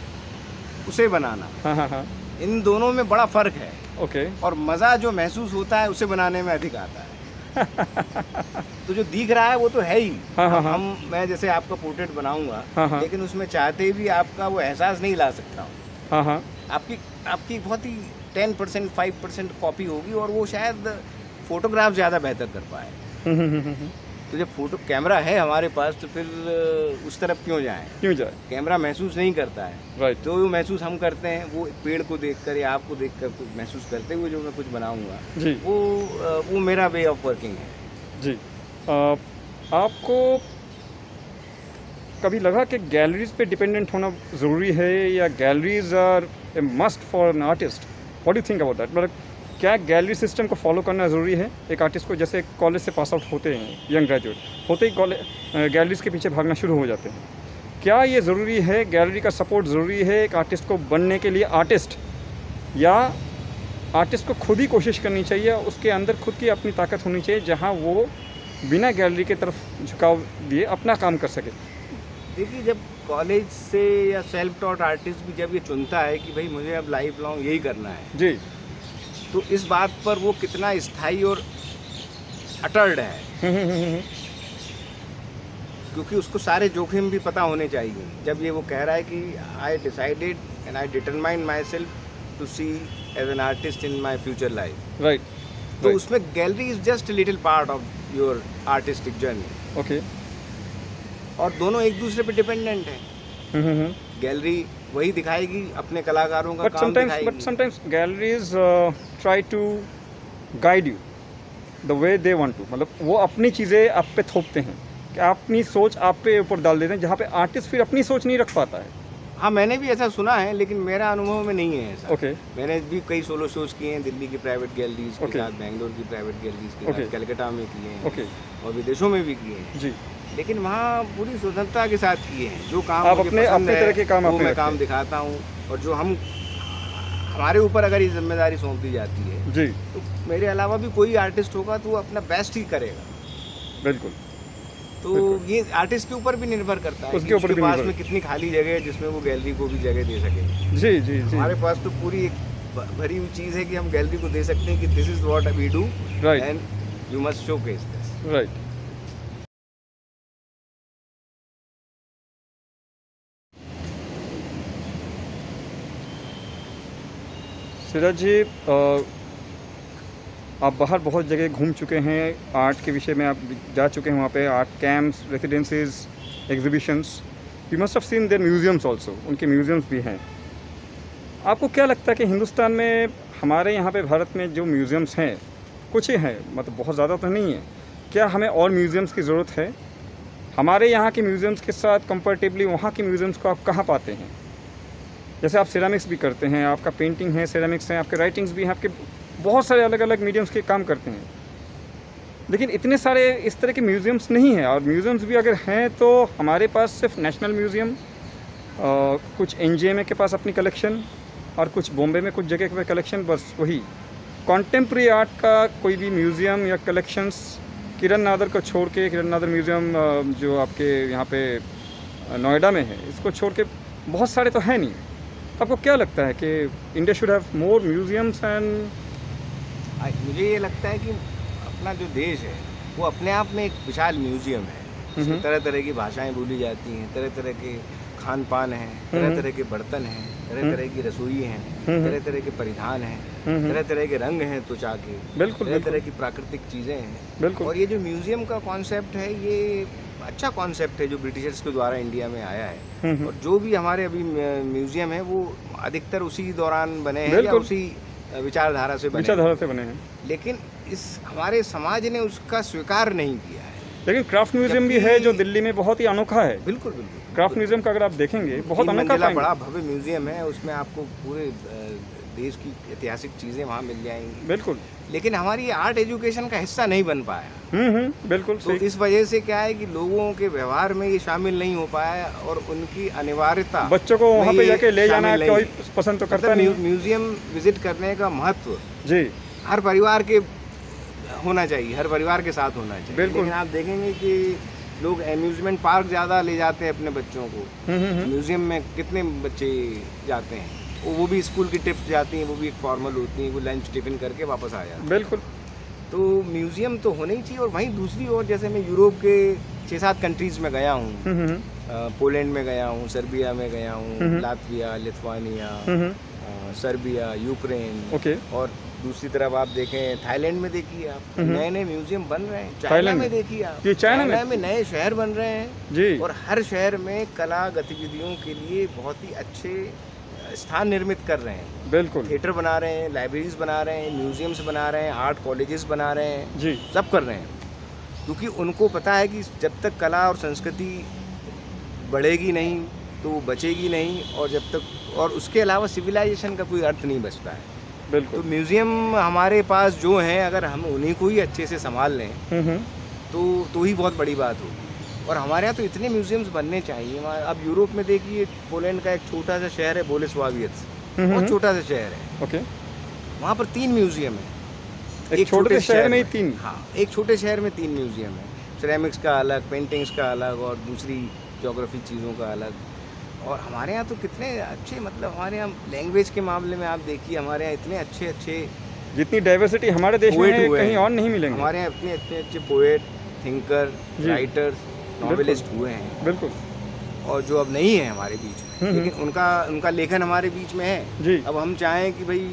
उसे बनाना हाँ. इन दोनों में बड़ा फर्क है. ओके. और मज़ा जो महसूस होता है उसे बनाने में अधिक आता है. तो जो दिख रहा है वो तो है ही हाँ. हम मैं जैसे आपका पोर्ट्रेट बनाऊँगा हाँ. लेकिन उसमें चाहते भी आपका वो एहसास नहीं ला सकता हूँ. हाँ हाँ. आपकी आपकी बहुत ही ten percent five percent copy होगी और वो शायद फोटोग्राफ ज़्यादा बेहतर कर पाए. तो जब फोटो कैमरा है हमारे पास तो फिर उस तरफ क्यों जाएं? क्यों जाएं? कैमरा महसूस नहीं करता है. right. तो वो महसूस हम करते हैं, वो पेड़ को देखकर या आपको देखकर कुछ महसूस करते हुए जो मैं कुछ बनाऊँगा वो वो मेरा वे ऑफ वर्किंग है जी. आ, आपको कभी लगा कि गैलरीज पे डिपेंडेंट होना ज़रूरी है या galleries are a must for an artist? What do think about that? मतलब क्या गैलरी सिस्टम को फॉलो करना ज़रूरी है एक आर्टिस्ट को? जैसे कॉलेज से पास आउट होते हैं यंग ग्रेजुएट होते ही कॉलेज गैलरीज के पीछे भागना शुरू हो जाते हैं. क्या ये ज़रूरी है? गैलरी का सपोर्ट ज़रूरी है एक आर्टिस्ट को बनने के लिए आर्टिस्ट, या आर्टिस्ट को खुद ही कोशिश करनी चाहिए, उसके अंदर खुद की अपनी ताकत होनी चाहिए जहाँ वो बिना गैलरी की तरफ झुकाव दिए अपना काम कर सके? देखिए, जब कॉलेज से या सेल्फ टॉट आर्टिस्ट भी जब ये चुनता है कि भाई मुझे अब लाइफ लॉन्ग यही करना है जी, तो इस बात पर वो कितना स्थायी और अटर्ड है, क्योंकि उसको सारे जोखिम भी पता होने चाहिए. जब ये वो कह रहा है कि I decided and I determine my self to see as an artist in my future life, right, तो right. उसमें gallery is just a little part of your artistic journey. Okay. और दोनों एक दूसरे पे डिपेंडेंट हैं. गैलरी वही दिखाएगी अपने कलाकारों का काम दिखाएगी. But sometimes galleries try to guide you the way they want to. मतलब वो अपनी चीज़ें आप पे थोपते हैं कि अपनी सोच आप पे ऊपर डाल देते हैं, जहाँ पे आर्टिस्ट फिर अपनी सोच नहीं रख पाता है. हाँ, मैंने भी ऐसा सुना है लेकिन मेरा अनुभव में नहीं है ऐसा. okay. मैंने भी कई सोलो शोज किए हैं दिल्ली की प्राइवेट गैलरीज के साथ, बैंगलोर की प्राइवेट गैलरीज के साथ, कलकत्ता में किए हैं और विदेशों में भी किए हैं जी. लेकिन वहाँ पूरी स्वतंत्रता के साथ किए हैं. जो काम आप अपने अपने तरह के काम वो मैं काम दिखाता हूँ, और जो हम हमारे ऊपर अगर ये जिम्मेदारी सौंप दी जाती है जी, तो मेरे अलावा भी कोई आर्टिस्ट होगा तो वो अपना बेस्ट ही करेगा. बिल्कुल. तो बिल्कुल. ये आर्टिस्ट के ऊपर भी निर्भर करता है, उसके ऊपर पास में कितनी खाली जगह है जिसमें वो गैलरी को भी जगह दे सके. जी जी. हमारे पास तो पूरी एक भरी हुई चीज़ है कि हम गैलरी को दे सकते हैं कि this is what we do and you must showcase this, right. Siraj ji, आप बाहर बहुत जगह घूम चुके हैं, आर्ट के विषय में आप जा चुके हैं, वहाँ पे art camps, residencies, exhibitions, you must have seen their museums also. उनके म्यूज़ियम्स भी हैं. आपको क्या लगता है कि हिंदुस्तान में, हमारे यहाँ पे भारत में जो म्यूज़ियम्स हैं कुछ ही हैं, मतलब बहुत ज़्यादा तो नहीं है, क्या हमें और म्यूज़ियम्स की ज़रूरत है? हमारे यहाँ के म्यूज़ियम्स के साथ कंपैरेटिवली वहाँ के म्यूज़ियम्स को आप कहाँ पाते हैं? जैसे आप सिरामिक्स भी करते हैं, आपका पेंटिंग है, सिरामिक्स हैं, आपके राइटिंग्स भी हैं, आपके बहुत सारे अलग अलग मीडियम्स के काम करते हैं. लेकिन इतने सारे इस तरह के म्यूज़ियम्स नहीं हैं, और म्यूज़ियम्स भी अगर हैं तो हमारे पास सिर्फ नेशनल म्यूज़ियम, कुछ एन जी एम के पास अपनी कलेक्शन और कुछ बॉम्बे में कुछ जगह पे कलेक्शन, बस वही। कॉन्टेम्प्रेरी आर्ट का कोई भी म्यूज़ियम या कलेक्शंस किरण नादर को छोड़ के, किरण नादर म्यूज़ियम जो आपके यहाँ पे नोएडा में है, इसको छोड़ के बहुत सारे तो हैं नहीं। आपको क्या लगता है कि India should have more museums and? मुझे ये लगता है कि अपना जो देश है वो अपने आप में एक विशाल म्यूज़ियम है। तरह तरह की भाषाएं बोली जाती हैं, तरह तरह के खान पान हैं, तरह तरह के बर्तन हैं, तरह तरह की रसोई हैं, तरह तरह के परिधान हैं, तरह तरह के रंग हैं त्वचा के, तरह तरह की प्राकृतिक चीज़ें हैं। और ये जो म्यूज़ियम का कॉन्सेप्ट है ये अच्छा कॉन्सेप्ट है जो ब्रिटिशर्स के द्वारा इंडिया में आया है। और जो भी हमारे अभी म्यूज़ियम है वो अधिकतर उसी दौरान बने हैं या उसी विचारधारा से विचारधारा से बने हैं, लेकिन इस हमारे समाज ने उसका स्वीकार नहीं किया है। लेकिन क्राफ्ट म्यूजियम भी है जो दिल्ली में बहुत ही अनोखा है। बिल्कुल बिल्कुल, क्राफ्ट म्यूजियम का अगर आप देखेंगे बहुत अनोखा बड़ा भव्य म्यूजियम है, उसमें आपको पूरे देश की ऐतिहासिक चीज़ें वहाँ मिल जाएंगी। बिल्कुल, लेकिन हमारी आर्ट एजुकेशन का हिस्सा नहीं बन पाया। बिल्कुल, तो इस वजह से क्या है कि लोगों के व्यवहार में ये शामिल नहीं हो पाया और उनकी अनिवार्यता, बच्चों को वहाँ पे जाके ले जाना कोई पसंद तो करता नहीं। म्यूजियम विजिट करने का महत्व जी हर परिवार के होना चाहिए, हर परिवार के साथ होना चाहिए। बिल्कुल, आप देखेंगे कि लोग एम्यूजमेंट पार्क ज़्यादा ले जाते हैं अपने बच्चों को, म्यूजियम में कितने बच्चे जाते हैं। वो भी स्कूल की टिप्स जाती हैं, वो भी एक फॉर्मल होती हैं, वो लंच टिफिन करके वापस आ जाते हैं। बिल्कुल, तो म्यूज़ियम तो होना ही चाहिए। और वहीं दूसरी ओर जैसे मैं यूरोप के छः सात कंट्रीज़ में गया हूँ, पोलैंड में गया हूँ, सर्बिया में गया हूँ, Latvia, Lithuania, Serbia, Ukraine, okay. और दूसरी तरफ आप देखें थाईलैंड में, देखिए आप नए नए म्यूजियम बन रहे हैं। चाइना में देखिए आप, चाइना में नए शहर बन रहे हैं जी। और हर शहर में कला गतिविधियों के लिए बहुत ही अच्छे स्थान निर्मित कर रहे हैं। बिल्कुल, थिएटर बना रहे हैं, लाइब्रेरीज बना रहे हैं, म्यूजियम्स बना रहे हैं, आर्ट कॉलेजेस बना रहे हैं जी, सब कर रहे हैं। क्योंकि उनको पता है कि जब तक कला और संस्कृति बढ़ेगी नहीं तो वो बचेगी नहीं, और जब तक और उसके अलावा सिविलाइजेशन का कोई अर्थ नहीं बचता है। बिल्कुल, तो म्यूज़ियम हमारे पास जो हैं अगर हम उन्हीं को ही अच्छे से संभाल लें तो तो ही बहुत बड़ी बात होगी। और हमारे यहाँ तो इतने म्यूज़ियम्स बनने चाहिए। अब यूरोप में देखिए पोलैंड का एक छोटा सा शहर है बोलेस्लावियत्स, बहुत छोटा सा शहर है, ओके। वहाँ पर तीन म्यूज़ियम है, एक छोटे शहर में तीन, हाँ एक छोटे शहर में तीन म्यूज़ियम है। सिरेमिक्स का अलग, पेंटिंग्स का अलग और दूसरी ज्योग्राफी चीज़ों का अलग। और हमारे यहाँ तो कितने अच्छे, मतलब हमारे यहाँ लैंग्वेज के मामले में आप देखिए हमारे यहाँ इतने अच्छे अच्छे, जितनी डाइवर्सिटी हमारे देश में कहीं और नहीं मिलेंगे। हमारे यहाँ इतने इतने अच्छे पोएट, थिंकर, राइटर्स, नॉवेलिस्ट हुए हैं। बिल्कुल, और जो अब नहीं है हमारे बीच में, लेकिन उनका उनका लेखन हमारे बीच में है। अब हम चाहें कि भाई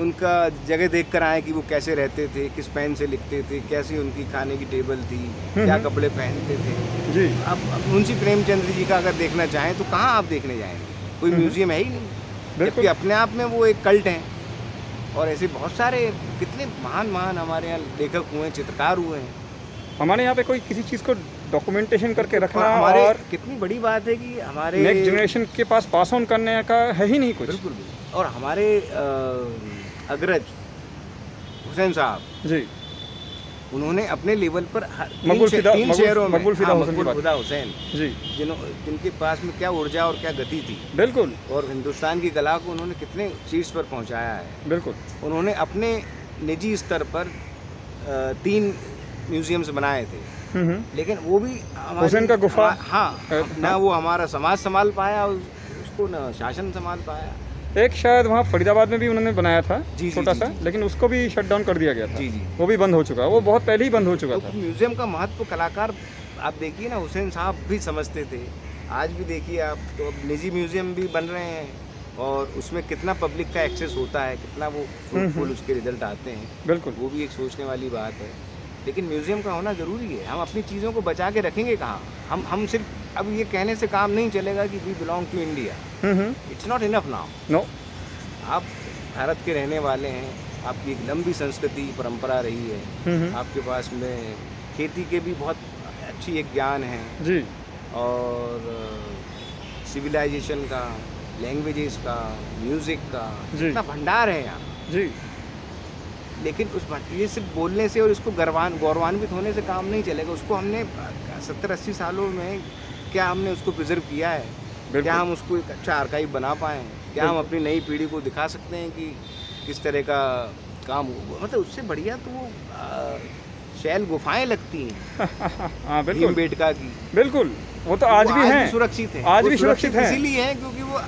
उनका जगह देख कर आएँ कि वो कैसे रहते थे, किस पेन से लिखते थे, कैसी उनकी खाने की टेबल थी, क्या कपड़े पहनते थे जी। अब मुंशी प्रेमचंद्र जी का अगर देखना चाहें तो कहाँ आप देखने जाएंगे, कोई म्यूजियम है ही नहीं, जबकि अपने आप में वो एक कल्ट हैं। और ऐसे बहुत सारे कितने महान महान हमारे यहाँ लेखक हुए हैं, चित्रकार हुए हैं। हमारे यहाँ पे कोई किसी चीज़ को डॉक्यूमेंटेशन करके रखना हमारे, और कितनी बड़ी बात है कि हमारे नेक्स्ट जनरेशन के पास पास ऑन करने का है ही नहीं कुछ। बिल्कुल बिल्कुल, और हमारे अग्रज हुसैन साहब जी, उन्होंने अपने लेवल पर मकबूल फिदा हुसैन जी, जिन जिनके पास में क्या ऊर्जा और क्या गति थी। बिल्कुल, और हिंदुस्तान की कला को उन्होंने कितने शीर्ष पर पहुँचाया है। बिल्कुल, उन्होंने अपने निजी स्तर पर तीन म्यूजियम्स बनाए थे, लेकिन वो भी हुसैन का गुफा, हाँ, ना वो हमारा समाज संभाल पाया उसको, ना शासन संभाल पाया। एक शायद वहाँ फरीदाबाद में भी उन्होंने बनाया था छोटा सा, लेकिन उसको भी शट डाउन कर दिया गया था जी जी। वो भी बंद हो चुका, वो बहुत पहले ही बंद हो चुका था। म्यूजियम का महत्व कलाकार आप देखिए ना, हुसैन साहब भी समझते थे, आज भी देखिए आप। तो अब निजी म्यूजियम भी बन रहे हैं और उसमें कितना पब्लिक का एक्सेस होता है, कितना वो फ्रूटफुल उसके रिजल्ट आते हैं। बिल्कुल, वो भी एक सोचने वाली बात है, लेकिन म्यूज़ियम का होना ज़रूरी है। हम अपनी चीज़ों को बचा के रखेंगे कहाँ, हम हम सिर्फ अब ये कहने से काम नहीं चलेगा कि we belong to India, it's not enough now. No, आप भारत के रहने वाले हैं, आपकी एक लंबी संस्कृति परंपरा रही है, mm-hmm. आपके पास में खेती के भी बहुत अच्छी एक ज्ञान है जी, और सिविलाइजेशन का, लैंग्वेजेस का, म्यूज़िक का, जितना भंडार है यहाँ जी। लेकिन उस ये सिर्फ बोलने से और इसको गर्वान गौरवान्वित होने से काम नहीं चलेगा। उसको हमने सत्तर अस्सी सालों में क्या हमने उसको प्रिजर्व किया है, क्या हम उसको एक अच्छा आर्काइव बना पाए हैं, क्या हम अपनी नई पीढ़ी को दिखा सकते हैं कि किस तरह का काम हुआ। मतलब उससे बढ़िया तो वो शैल गुफाएँ लगती हैं अम्बेडकर की। बिल्कुल, वो तो आज भी हैं, सुरक्षित हैं, आज भी सुरक्षित हैं, इसीलिए हैं क्योंकि वो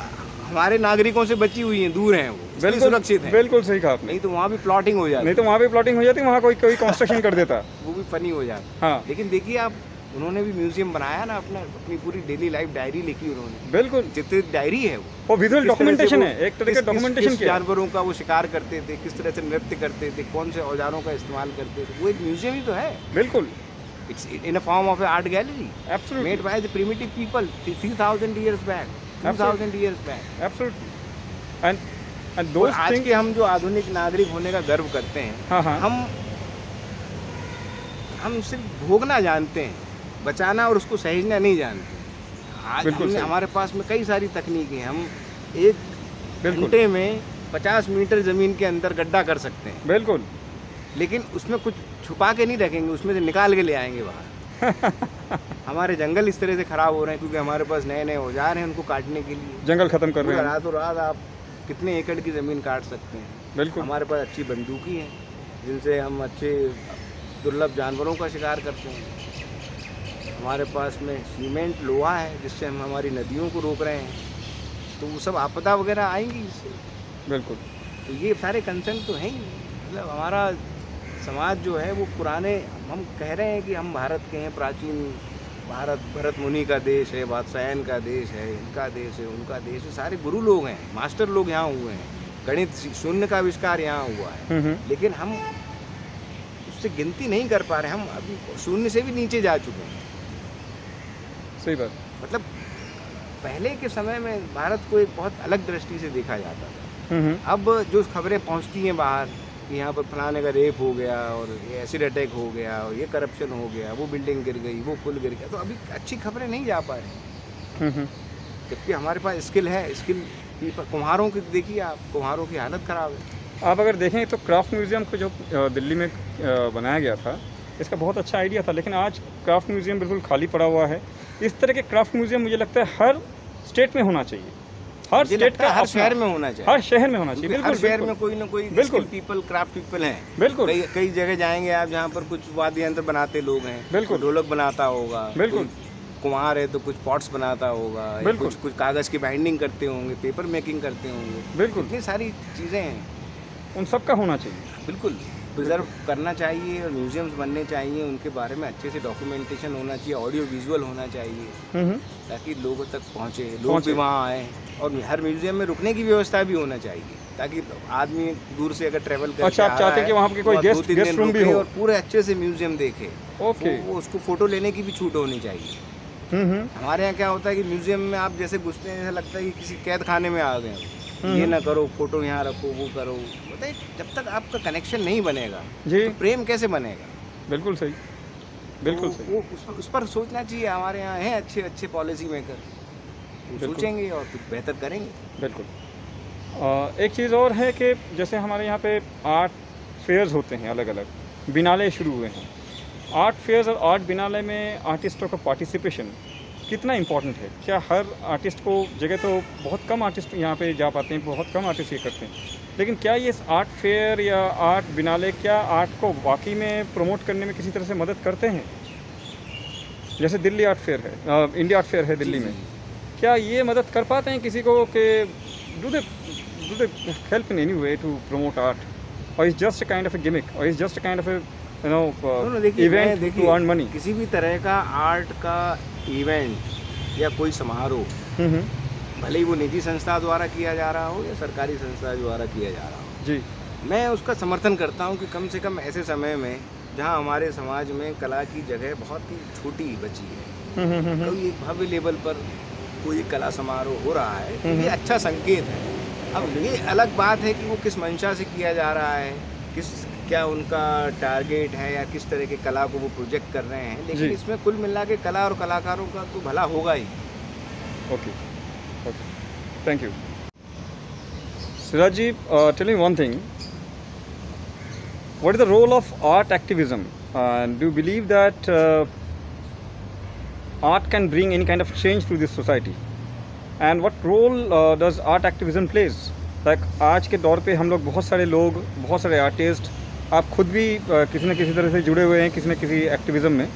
हमारे नागरिकों से बची हुई हैं, दूर हैं, वो बिल्कुल सुरक्षित हैं। बिल्कुल सही कहा आपने, नहीं तो वहाँ भी प्लॉटिंग हो जाती, नहीं तो वहाँ भी प्लॉटिंग हो जाती, वहाँ कोई कोई कंस्ट्रक्शन कर देता, वो भी फनी हो जाता। हाँ, लेकिन देखिए आप, उन्होंने भी म्यूजियम बनाया ना, अपना अपनी पूरी डेली लाइफ डायरी लिखी उन्होंने। बिल्कुल, जितनी डायरी है वो विजुअल डॉक्यूमेंटेशन है, एक तरह का डॉक्यूमेंटेशन किया। जानवरों का वो शिकार करते थे, किस तरह से नृत्य करते थे, कौन से औजारों का इस्तेमाल करते थे, वो एक म्यूजियम ही तो है। बिल्कुल, it's in a form of art gallery made by the primitive people three thousand years back, two thousand years back. Absolutely. And and those things, आज के हम जो आधुनिक नागरिक होने का गर्व करते हैं, हम हम सिर्फ भोगना जानते हैं, बचाना और उसको सहेजना नहीं जानते। आज हमने, हमारे पास में कई सारी तकनीकें हैं, हम एक घंटे में पचास मीटर ज़मीन के अंदर गड्ढा कर सकते हैं। बिल्कुल, लेकिन उसमें कुछ छुपा के नहीं रखेंगे, उसमें से निकाल के ले आएंगे बाहर। हमारे जंगल इस तरह से ख़राब हो रहे हैं क्योंकि हमारे पास नए नए औजार हैं उनको काटने के लिए, जंगल ख़त्म कर रहे हैं। रातों रात आप कितने एकड़ की ज़मीन काट सकते हैं। बिल्कुल, हमारे पास अच्छी बंदूकी हैं जिनसे हम अच्छे दुर्लभ जानवरों का शिकार करते हैं। हमारे पास में सीमेंट, लोहा है जिससे हम हमारी नदियों को रोक रहे हैं, तो वो सब आपदा वगैरह आएंगी इससे। बिल्कुल, तो ये सारे कंसर्न तो हैं ही। मतलब हमारा समाज जो है वो पुराने, हम कह रहे हैं कि हम भारत के हैं, प्राचीन भारत, भरत मुनि का देश है, बादशाहन का देश है, इनका देश है, उनका देश है, सारे गुरु लोग हैं, मास्टर लोग यहाँ हुए हैं, गणित शून्य का आविष्कार यहाँ हुआ है, लेकिन हम उससे गिनती नहीं कर पा रहे, हम अभी शून्य से भी नीचे जा चुके हैं। सही बात। मतलब पहले के समय में भारत को एक बहुत अलग दृष्टि से देखा जाता था। अब जो खबरें पहुंचती हैं बाहर कि यहाँ पर फलाने का रेप हो गया और ये एसिड अटैक हो गया और ये करप्शन हो गया, वो बिल्डिंग गिर गई, वो पुल गिर गया, तो अभी अच्छी खबरें नहीं जा पा रही, जबकि हमारे पास स्किल है। स्किल कुम्हारों की देखिए आप, कुम्हारों की हालत ख़राब है। आप अगर देखें तो क्राफ्ट म्यूज़ियम को जो दिल्ली में बनाया गया था, इसका बहुत अच्छा आइडिया था, लेकिन आज क्राफ्ट म्यूज़ियम बिल्कुल खाली पड़ा हुआ है। इस तरह के क्राफ्ट म्यूज़ियम मुझे लगता है हर स्टेट में होना चाहिए, हर स्टेट का, हर शहर में होना चाहिए, हर शहर में होना चाहिए। बिल्कुल, हर शहर में कोई ना कोई बिल्कुल पीपल, क्राफ्ट पीपल हैं। बिल्कुल, कई जगह जाएंगे आप जहाँ पर कुछ वाद्य यंत्र बनाते लोग हैं। बिल्कुल, ढोलक बनाता होगा, बिल्कुल कुम्हार है तो कुछ पॉट्स बनाता होगा, बिल्कुल कुछ कागज़ की बाइंडिंग करते होंगे, पेपर मेकिंग करते होंगे। बिल्कुल, इतनी सारी चीज़ें हैं, उन सबका होना चाहिए। बिल्कुल, प्रिजर्व करना चाहिए और म्यूजियम्स बनने चाहिए, उनके बारे में अच्छे से डॉक्यूमेंटेशन होना चाहिए, ऑडियो विजुअल होना चाहिए ताकि लोगों तक पहुँचे, लोग भी वहाँ आएँ। और हर म्यूजियम में रुकने की व्यवस्था भी होना चाहिए ताकि आदमी दूर से अगर ट्रैवल करके अच्छा, आप चाहते हैं कि वहाँ पे कोई गेस्ट गेस्ट रूम भी हो और पूरे अच्छे से म्यूजियम देखे। ओके, उसको फ़ोटो लेने की भी छूट होनी चाहिए। हमारे यहाँ क्या होता है कि म्यूजियम में आप जैसे घुसते हैं, ऐसा लगता है कि किसी कैद खाने में आ गए, ये ना करो, फोटो यहाँ रखो, वो करो। बताइए, जब तक आपका कनेक्शन नहीं बनेगा जी, तो प्रेम कैसे बनेगा। बिल्कुल सही, बिल्कुल तो सही। वो उस पर, उस पर सोचना चाहिए। हमारे यहाँ हैं अच्छे अच्छे पॉलिसी मेकर, वो सोचेंगे और कुछ बेहतर करेंगे। बिल्कुल, आ, एक चीज़ और है कि जैसे हमारे यहाँ पे आर्ट फेयर्स होते हैं, अलग अलग बिनाले शुरू हुए हैं। आर्ट फेयर्स और आर्ट बिनाले में आर्टिस्टों का पार्टिसिपेशन कितना इम्पोर्टेंट है। क्या हर आर्टिस्ट को जगह, तो बहुत कम आर्टिस्ट यहाँ पे जा पाते हैं, बहुत कम आर्टिस्ट ये करते हैं, लेकिन क्या ये आर्ट फेयर या आर्ट बिनाले क्या आर्ट को वाकई में प्रमोट करने में किसी तरह से मदद करते हैं? जैसे दिल्ली आर्ट फेयर है, आ, इंडिया आर्ट फेयर है दिल्ली में, क्या ये मदद कर पाते हैं किसी को कि do they do they help in any way to promote art, और is just a kind of a gimmick, और is just a kind of a you know event to earn money. किसी भी तरह का आर्ट का event या कोई समारोह, भले ही वो निजी संस्था द्वारा किया जा रहा हो या सरकारी संस्था द्वारा किया जा रहा हो जी, मैं उसका समर्थन करता हूँ कि कम से कम ऐसे समय में जहाँ हमारे समाज में कला की जगह बहुत ही छोटी बची है, कोई एक भव्य लेवल पर कोई कला समारोह हो रहा है, तो ये अच्छा संकेत है। अब ये अलग बात है कि वो किस मंशा से किया जा रहा है, किस क्या उनका टारगेट है या किस तरह के कला को वो प्रोजेक्ट कर रहे हैं, लेकिन इसमें कुल मिला के कला और कलाकारों का तो भला होगा ही। Okay, okay, thank you. Siraj ji, tell me one thing, What is the role of art activism? Uh, do you believe that uh, art can bring any kind of change to this society? And what role uh, does art activism plays? Like आज के दौर पे हम लोग बहुत सारे लोग बहुत सारे आर्टिस्ट आप खुद भी uh, किसी न किसी तरह से जुड़े हुए हैं किसी न किसी एक्टिविज़म में।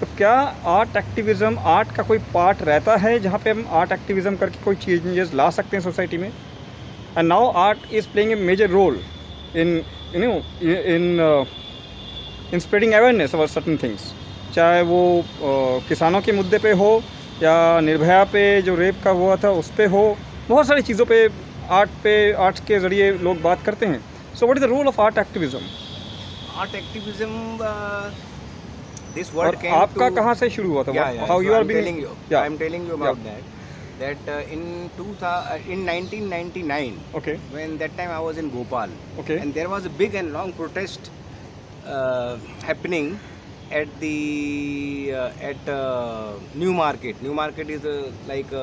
तो क्या आर्ट एक्टिविज़म आर्ट का कोई पार्ट रहता है जहाँ पे हम आर्ट एक्टिविज़म करके कोई चेंजेस ला सकते हैं सोसाइटी में? And now art is playing a major role in you know in in spreading awareness our certain things, चाहे वो uh, किसानों के मुद्दे पे हो या निर्भया पे जो रेप का हुआ था उस पे हो, बहुत सारी चीज़ों पे आर्ट पे आर्ट के ज़रिए लोग बात करते हैं। So what is the role of art activism? Art activism this word came to, आपका कहाँ से शुरू हुआ था? How you are being, I am telling you about that that uh, in nineteen ninety-nine, okay, when that time I was in Bhopal, okay, and there was a big and long protest uh, happening at the uh, at uh, New Market. New Market is a, like a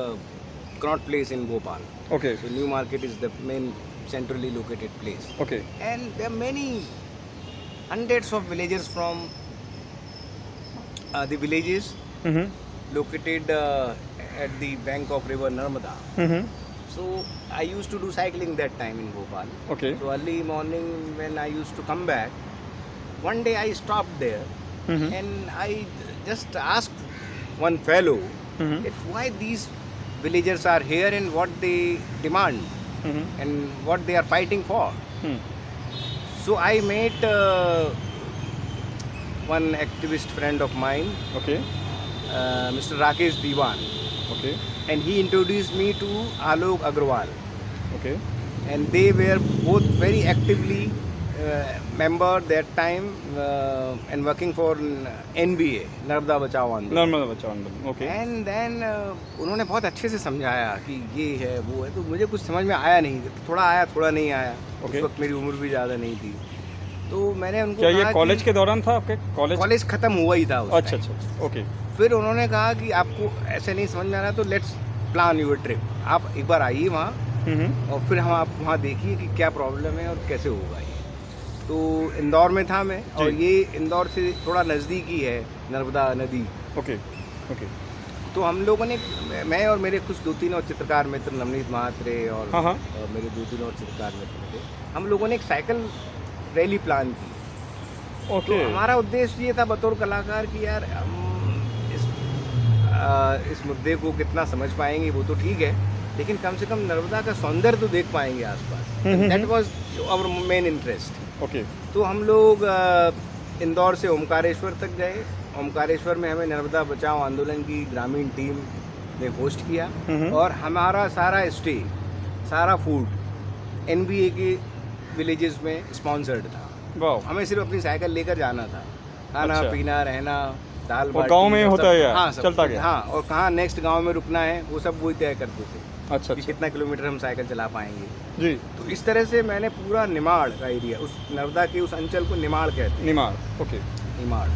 crowd place in Bhopal, okay, so New Market is the main centrally located place, okay, and there are many hundreds of villagers from uh, the villages mm-hmm. located uh, at the bank of river Narmada. Mm-hmm. So I used to do cycling that time in Bhopal. Okay. So early morning when I used to come back, one day I stopped there mm-hmm. and I just asked one fellow mm-hmm. that why these villagers are here and what they demand mm-hmm. and what they are fighting for. Mm. So I met uh, one activist friend of mine. Okay. Uh, Mister Rakesh Diwan, okay, and he introduced me to Alok Agrawal, okay, and they were both very actively uh, member that time uh, and working for N B A Narmada Bachao Andolan. Narmada Bachao Andolan, okay. And then uh, उन्होंने बहुत अच्छे से समझाया कि ये है वो है, तो मुझे कुछ समझ में आया नहीं, थोड़ा आया थोड़ा नहीं आया, okay. उस वक्त मेरी उम्र भी ज़्यादा नहीं थी, तो मैंने उनको क्या ये कॉलेज के दौरान था आपके? कॉलेज कॉलेज ख़त्म हुआ ही था। अच्छा अच्छा, ओके। फिर उन्होंने कहा कि आपको ऐसे नहीं समझ में आ रहा तो लेट्स प्लान यूर ट्रिप, आप एक बार आइए वहाँ और फिर हम आप वहाँ देखिए कि क्या प्रॉब्लम है और कैसे होगा ये। तो इंदौर में था मैं और ये इंदौर से थोड़ा नज़दीक ही है नर्मदा नदी, ओके ओके। तो हम लोगों ने, मैं और मेरे कुछ दो तीन और चित्रकार मित्र नवनीत महात्रे और, हाँ। और मेरे दो तीन और चित्रकार मित्र थे, हम लोगों ने एक साइकिल रैली प्लान की। ओके। हमारा उद्देश्य ये था बतौर कलाकार कि यार इस मुद्दे को कितना समझ पाएंगे वो तो ठीक है, लेकिन कम से कम नर्मदा का सौंदर्य तो देख पाएंगे आसपास। That was our main interest. Okay. तो हम लोग इंदौर से ओमकारेश्वर तक गए। ओमकारेश्वर में हमें नर्मदा बचाओ आंदोलन की ग्रामीण टीम ने होस्ट किया और हमारा सारा स्टे सारा फूड एनबीए के विलेजेस में स्पॉन्सर्ड था। हमें सिर्फ अपनी साइकिल लेकर जाना था, खाना पीना रहना दाल बाटी गाँव में होता है, हाँ, चलता गया, हाँ, और कहाँ नेक्स्ट गांव में रुकना है वो सब वही तय करते थे। अच्छा, कि कितना किलोमीटर हम साइकिल चला पाएंगे जी। तो इस तरह से मैंने पूरा निमाड़ का एरिया, उस नर्मदा के उस अंचल को निमाड़ कहते हैं। निमाड़, ओके, निमाड़।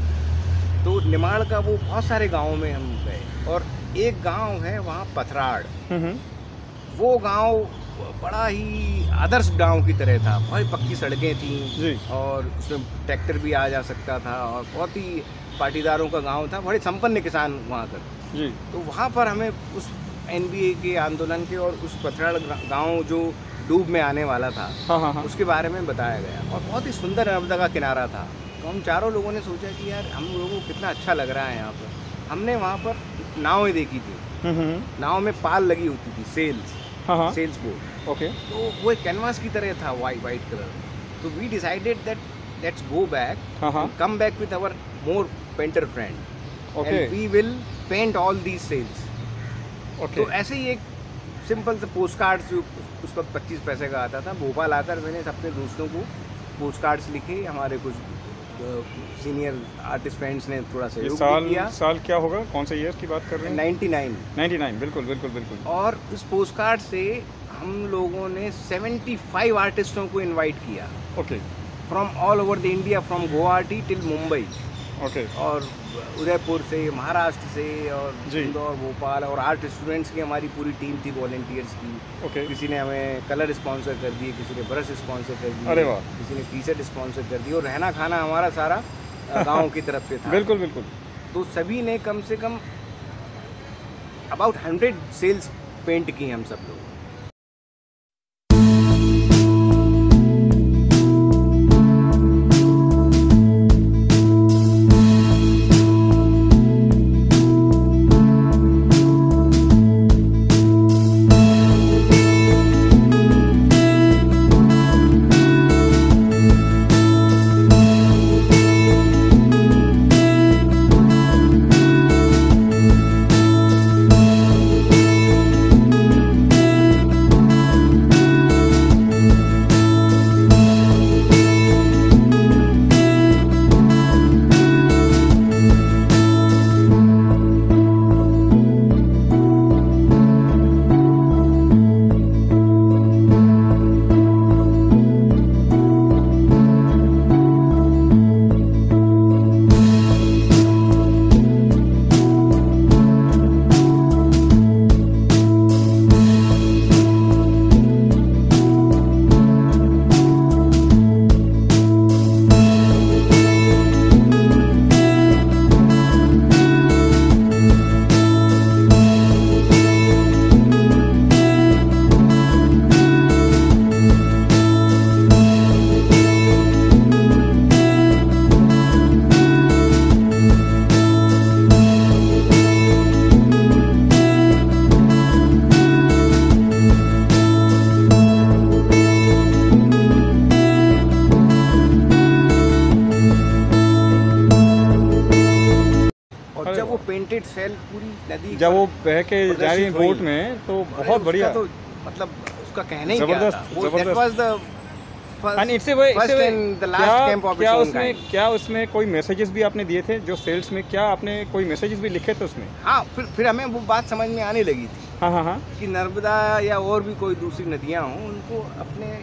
तो निमाड़ का वो बहुत सारे गाँव में हम गए और एक गाँव है वहाँ पथराड़, वो गाँव बड़ा ही आदर्श गांव की तरह था, बहुत पक्की सड़कें थीं और उसमें ट्रैक्टर भी आ जा सकता था और बहुत ही पाटीदारों का गांव था, बड़े संपन्न किसान वहाँ कर जी। तो वहाँ पर हमें उस एनबीए के आंदोलन के और उस पथराड़ गांव जो डूब में आने वाला था, हाँ हाँ हाँ। उसके बारे में बताया गया और बहुत ही सुंदर नर्मदा का किनारा था। तो हम चारों लोगों ने सोचा कि यार हम लोगों को कितना अच्छा लग रहा है यहाँ पर। हमने वहाँ पर नावें देखी थी, नाव में पाल लगी होती थी, सेल्स, हाँ, सेल्स बोर्ड, ओके। तो वो एक कैनवास की तरह था, वाइट वाइट कलर। तो we decided that let's go back, come back with our more painter friend, okay, we will paint all these cells, okay. तो ऐसे ही एक सिंपल से पोस्ट कार्ड्स जो उस वक्त पच्चीस पैसे का आता था, भोपाल आकर मैंने अपने दोस्तों को पोस्ट कार्ड्स लिखे, हमारे कुछ सीनियर आर्टिस्ट फ्रेंड्स ने थोड़ा सहयोग किया। साल क्या होगा, कौन सा ईयर की बात कर रहे हैं? नाइंटी नाइन नाइंटी नाइन, बिल्कुल बिल्कुल बिल्कुल। और इस पोस्ट कार्ड से हम लोगों ने पचहत्तर आर्टिस्टों को इनवाइट किया, okay, from all over the India, from Guwahati till Mumbai, okay. और उदयपुर से, महाराष्ट्र से और इंदौर, भोपाल और आर्ट स्टूडेंट्स की हमारी पूरी टीम थी वॉलेंटियर्स की। okay. किसी ने हमें कलर स्पॉन्सर कर दिए, किसी ने ब्रश स्पॉन्सर कर दिए, किसी ने टी शर्ट स्पॉन्सर कर दी और रहना खाना हमारा सारा गाँव की तरफ से था। बिल्कुल बिल्कुल। तो सभी ने कम से कम अबाउट हंड्रेड सेल्स पेंट की हम सब लोग। जब वो बह के जा रही है बोट में तो बहुत बढ़िया, तो मतलब उसका कहना ही जबरदस्त। क्या उसमें कोई मैसेजेस भी आपने दिए थे जो सेल्स में, क्या आपने कोई मैसेजेस भी लिखे थे उसमें? हाँ, फिर फिर हमें वो बात समझ में आने लगी थी। हाँ हाँ हाँ। कि नर्मदा या और भी कोई दूसरी नदियाँ हों, उनको अपने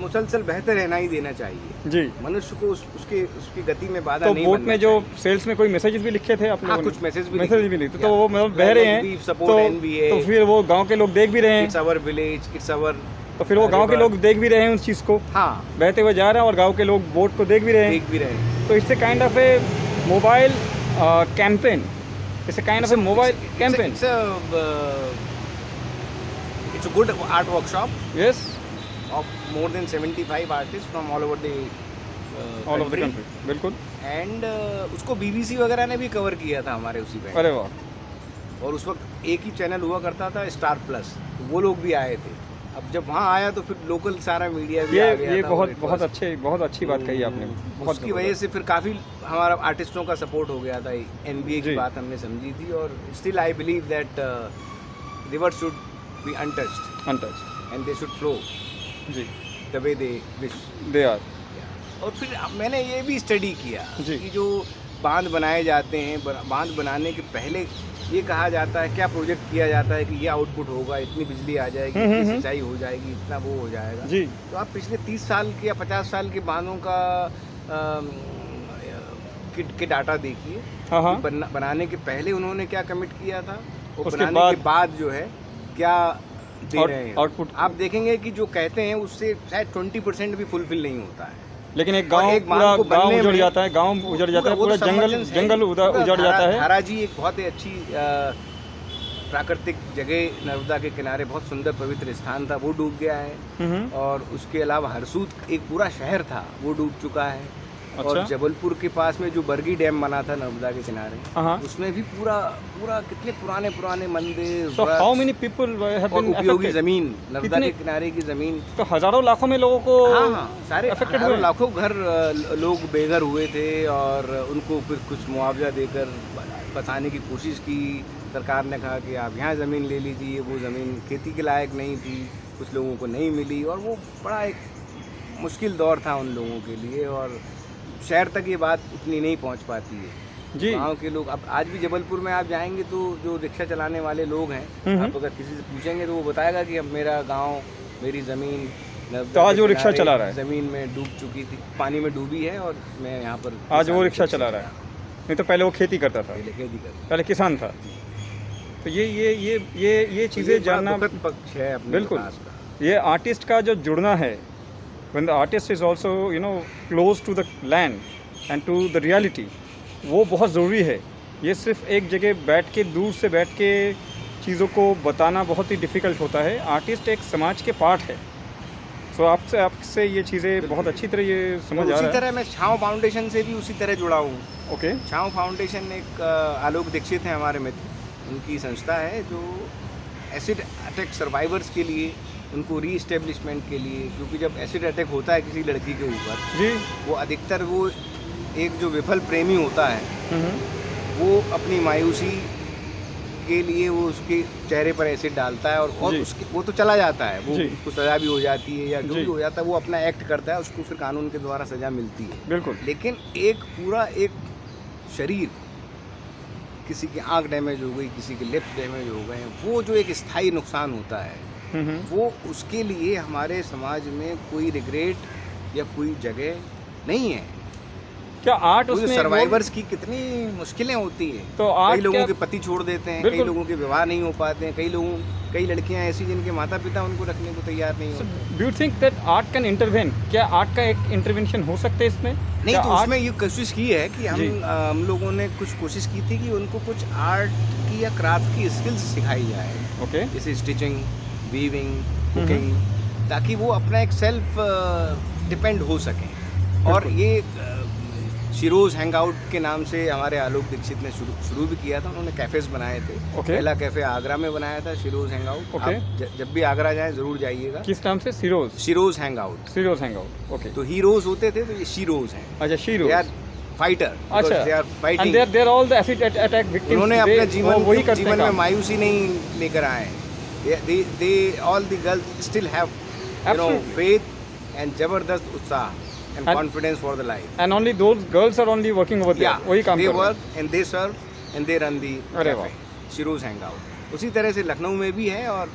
मुसलसल बेहतर रहना ही देना चाहिए जी, मनुष्य को उस, उसके उसकी गति में बाधा तो नहीं। बोट में जो सेल्स में कोई मैसेजेस भी लिखे थे आपने? हाँ, कुछ मैसेज भी मैसेज भी लिखे, तो वो मतलब बह रहे हैं तो, तो फिर वो गांव के लोग देख भी रहे हैं, it's our village, it's our, तो फिर वो गांव के लोग देख भी रहे हैं उस चीज़ को। हाँ, बहते हुए जा रहे हैं और गाँव के लोग बोट को देख भी रहे हैं, देख भी रहे हैं। तो इससे kind of a mobile campaign, इससे kind of a mobile campaign, it's a good art workshop. Yes, of more than seventy-five artists from all over the uh, all over the country. बिल्कुल। and uh, उसको BBC वगैरह ने भी cover किया था हमारे उसी पे। अरे वाह। और उस वक्त एक ही चैनल हुआ करता था स्टार प्लस, तो वो लोग भी आए थे। अब जब वहाँ आया तो फिर लोकल सारा मीडिया भी ये, आ गया ये था। बहुत बहुत अच्छे बहुत अच्छी बात कही आपने। उसकी वजह से फिर काफ़ी हमारा आर्टिस्टों का सपोर्ट हो गया था। एनबीए की बात हमने समझी थी और still I believe that river should be untouched untouched and they should flow जी दबे दे विश दे आर। और फिर मैंने ये भी स्टडी किया कि जो बांध बनाए जाते हैं, बांध बनाने के पहले ये कहा जाता है, क्या प्रोजेक्ट किया जाता है कि ये आउटपुट होगा, इतनी बिजली आ जाएगी, इतनी सिंचाई हो जाएगी, इतना वो हो जाएगा जी। तो आप पिछले तीस साल के या पचास साल के बांधों का के डाटा देखिए, बना, बनाने के पहले उन्होंने क्या कमिट किया था और बनाने के बाद जो है क्या दे रहे हैं आउटपुट। आप देखेंगे कि जो कहते हैं उससे शायद ट्वेंटी परसेंट भी फुलफिल नहीं होता है, लेकिन एक गांव पूरा गांव उजड़ जाता है, गांव उजड़ जाता है, पूरा जंगल जंगल उजड़ जाता है। धारा जी एक बहुत ही अच्छी प्राकृतिक जगह नर्मदा के किनारे, बहुत सुंदर पवित्र स्थान था, वो डूब गया है। और उसके अलावा हरसूद एक पूरा शहर था, वो डूब चुका है। और जबलपुर के पास में जो बरगी डैम बना था नर्मदा के किनारे, उसमें भी पूरा पूरा कितने पुराने पुराने मंदिर, so how many people have been affected? जमीन, नर्मदा के किनारे की जमीन, तो हजारों लाखों में लोगों को, हाँ हाँ, सारे हजारों लाखों घर लोग बेघर हुए थे और उनको फिर कुछ मुआवजा देकर बसाने की कोशिश की। सरकार ने कहा कि आप यहाँ ज़मीन ले लीजिए, वो ज़मीन खेती के लायक नहीं थी, कुछ लोगों को नहीं मिली और वो बड़ा एक मुश्किल दौर था उन लोगों के लिए। और शहर तक ये बात उतनी नहीं पहुंच पाती है जी, गाँव के लोग। अब आज भी जबलपुर में आप जाएंगे तो जो रिक्शा चलाने वाले लोग हैं, आप अगर किसी से पूछेंगे तो वो बताएगा कि अब मेरा गांव, मेरी ज़मीन, तो आज वो रिक्शा चला रहा है, ज़मीन में डूब चुकी थी, पानी में डूबी है और मैं यहाँ पर आज वो रिक्शा चला रहा है। नहीं तो पहले वो खेती करता था, पहले खेती करता, पहले किसान था। तो ये ये ये ये ये चीज़ें जानना पक्ष है बिल्कुल। ये आर्टिस्ट का जो जुड़ना है, when the artist is also you know close to the land and to the reality, वो बहुत ज़रूरी है। ये सिर्फ एक जगह बैठ के, दूर से बैठ के चीज़ों को बताना बहुत ही डिफ़िकल्ट होता है। आर्टिस्ट एक समाज के पार्ट है। सो आपसे आपसे ये चीज़ें बहुत अच्छी तरह ये समझ आ रहा है। उसी तरह मैं छाँव फाउंडेशन से भी उसी तरह जुड़ा हूँ। ओके, छाँव फाउंडेशन एक आलोक दीक्षित हैं हमारे मित्र, उनकी संस्था है जो एसिड अटैक सर्वाइवर्स के लिए, उनको रीइस्टेब्लिशमेंट के लिए, क्योंकि जब एसिड अटैक होता है किसी लड़की के ऊपर जी, वो अधिकतर वो एक जो विफल प्रेमी होता है वो अपनी मायूसी के लिए वो उसके चेहरे पर एसिड डालता है और और उसके वो तो चला जाता है, वो उसको सजा भी हो जाती है या जो भी हो जाता है, वो अपना एक्ट करता है, उसको फिर कानून के द्वारा सजा मिलती है बिल्कुल। लेकिन एक पूरा एक शरीर, किसी की आँख डैमेज हो गई, किसी के लिप्स डैमेज हो गए, वो जो एक स्थायी नुकसान होता है वो उसके लिए हमारे समाज में कोई रिग्रेट या कोई जगह नहीं है। क्या आर्ट उसमें सर्वाइवर्स की कितनी मुश्किलें होती हैं। तो कई लोगों के पति छोड़ देते हैं, कई लोगों के विवाह नहीं हो पाते हैं, कई लोगों कई लड़कियां ऐसी जिनके माता पिता उनको रखने को तैयार नहीं होते। Do you think that art can intervene, क्या आर्ट का एक इंटरवेंशन हो सकता है इसमें? नहीं, तो उसमें ये कोशिश की है कि हम हम लोगों ने कुछ कोशिश की थी कि उनको कुछ आर्ट की या क्राफ्ट की स्किल्स सिखाई जाए। ओके, जैसे स्टिचिंग, वीविंग, कुकिंग, ताकि वो अपना एक सेल्फ डिपेंड हो सकें। और ये शिराज हैंगआउट के नाम से हमारे आलोक दीक्षित ने शुरू शुरू भी किया था। उन्होंने कैफ़ेज़ बनाए थे। okay. पहला कैफ़े आगरा में बनाया था, शिराज हैंगआउट। okay. आप जब भी आगरा जाएं ज़रूर जाइएगा। किस नाम से? Shiraj Shiraj hangout Shiraj hangout okay. तो हीरोज होते थे, तो ये शिराज हैं। अच्छा, शिराज दे आर फाइटर। अच्छा, they are fighting, they are all the acid attack victims. उन्होंने अपने जीवन जीवन में मायूसी नहीं लेकर आए। They all the girls still have faith and जबरदस्त उत्साह and confidence for the life, and only those girls are only working over there. वही काम कर रहे हैं, they work and they serve and they run the cafe, Sheroes Hangout. उसी तरह से लखनऊ में भी है और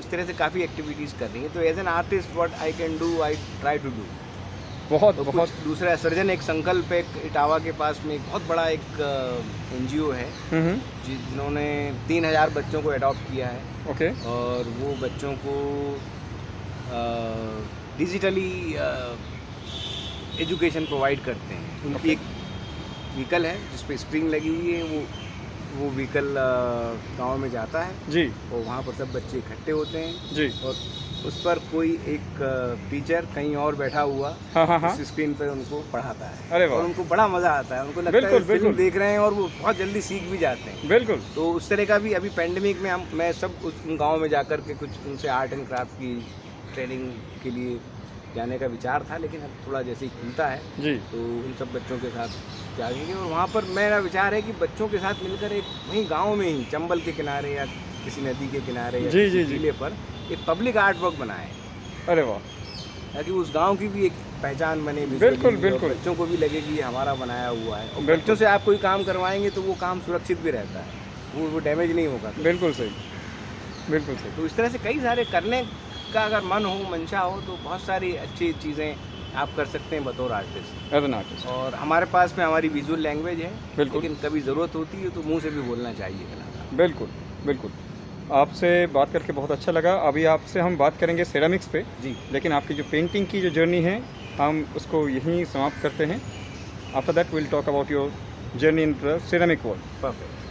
इस तरह से काफ़ी एक्टिविटीज़ कर रही है। तो as an artist what I can do, I try to do बहुत बहुत। दूसरा सर्जन एक संकल्प, एक इटावा के पास में एक बहुत बड़ा एक एन जी ओ है जिन्होंने तीन हज़ार बच्चों को अडॉप्ट किया है। Okay okay. और वो बच्चों को डिजिटली एजुकेशन प्रोवाइड करते हैं। उनकी okay. एक व्हीकल है जिस पे स्प्रिंग लगी हुई है, वो वो व्हीकल गांव में जाता है जी, और वहाँ पर सब बच्चे इकट्ठे होते हैं जी, और उस पर कोई एक टीचर कहीं और बैठा हुआ हा, हा, हा। उस स्क्रीन पर उनको पढ़ाता है। अरे और उनको बड़ा मज़ा आता है, उनको लगता बिल्कुल, है फिल्म देख रहे हैं और वो बहुत जल्दी सीख भी जाते हैं बिल्कुल। तो उस तरह का भी अभी पैंडमिक में हम मैं सब उस गाँव में जा कर के कुछ उनसे आर्ट एंड क्राफ्ट की ट्रेनिंग के लिए जाने का विचार था, लेकिन अब थोड़ा जैसे खुलता है जी, तो उन सब बच्चों के साथ जाएंगे। और वहाँ पर मेरा विचार है कि बच्चों के साथ मिलकर एक वहीं गांव में ही, चंबल के किनारे या किसी नदी के किनारे या जी, किसी जिले पर एक पब्लिक आर्ट वर्क बनाए। अरे वाह, ताकि उस गांव की भी एक पहचान बने बिल्कुल बिल्कुल, बच्चों को भी लगे कि ये हमारा बनाया हुआ है। और बच्चों से आप कोई काम करवाएंगे तो वो काम सुरक्षित भी रहता है, वो वो डैमेज नहीं होगा। बिल्कुल सही, बिल्कुल सही। तो इस तरह से कई सारे करने का अगर मन हो, मंशा हो, तो बहुत सारी अच्छी चीज़ें आप कर सकते हैं बतौर आर्टिस्ट, एज एन आर्टिस्ट। और हमारे पास में हमारी विजुअल लैंग्वेज है, लेकिन कभी ज़रूरत होती है तो मुंह से भी बोलना चाहिए कलाकार। बिल्कुल बिल्कुल, आपसे बात करके बहुत अच्छा लगा। अभी आपसे हम बात करेंगे सिरेमिक्स पे जी, लेकिन आपकी जो पेंटिंग की जो जर्नी है हम उसको यहीं समाप्त करते हैं। After that will talk about your journey in ceramic world. Perfect.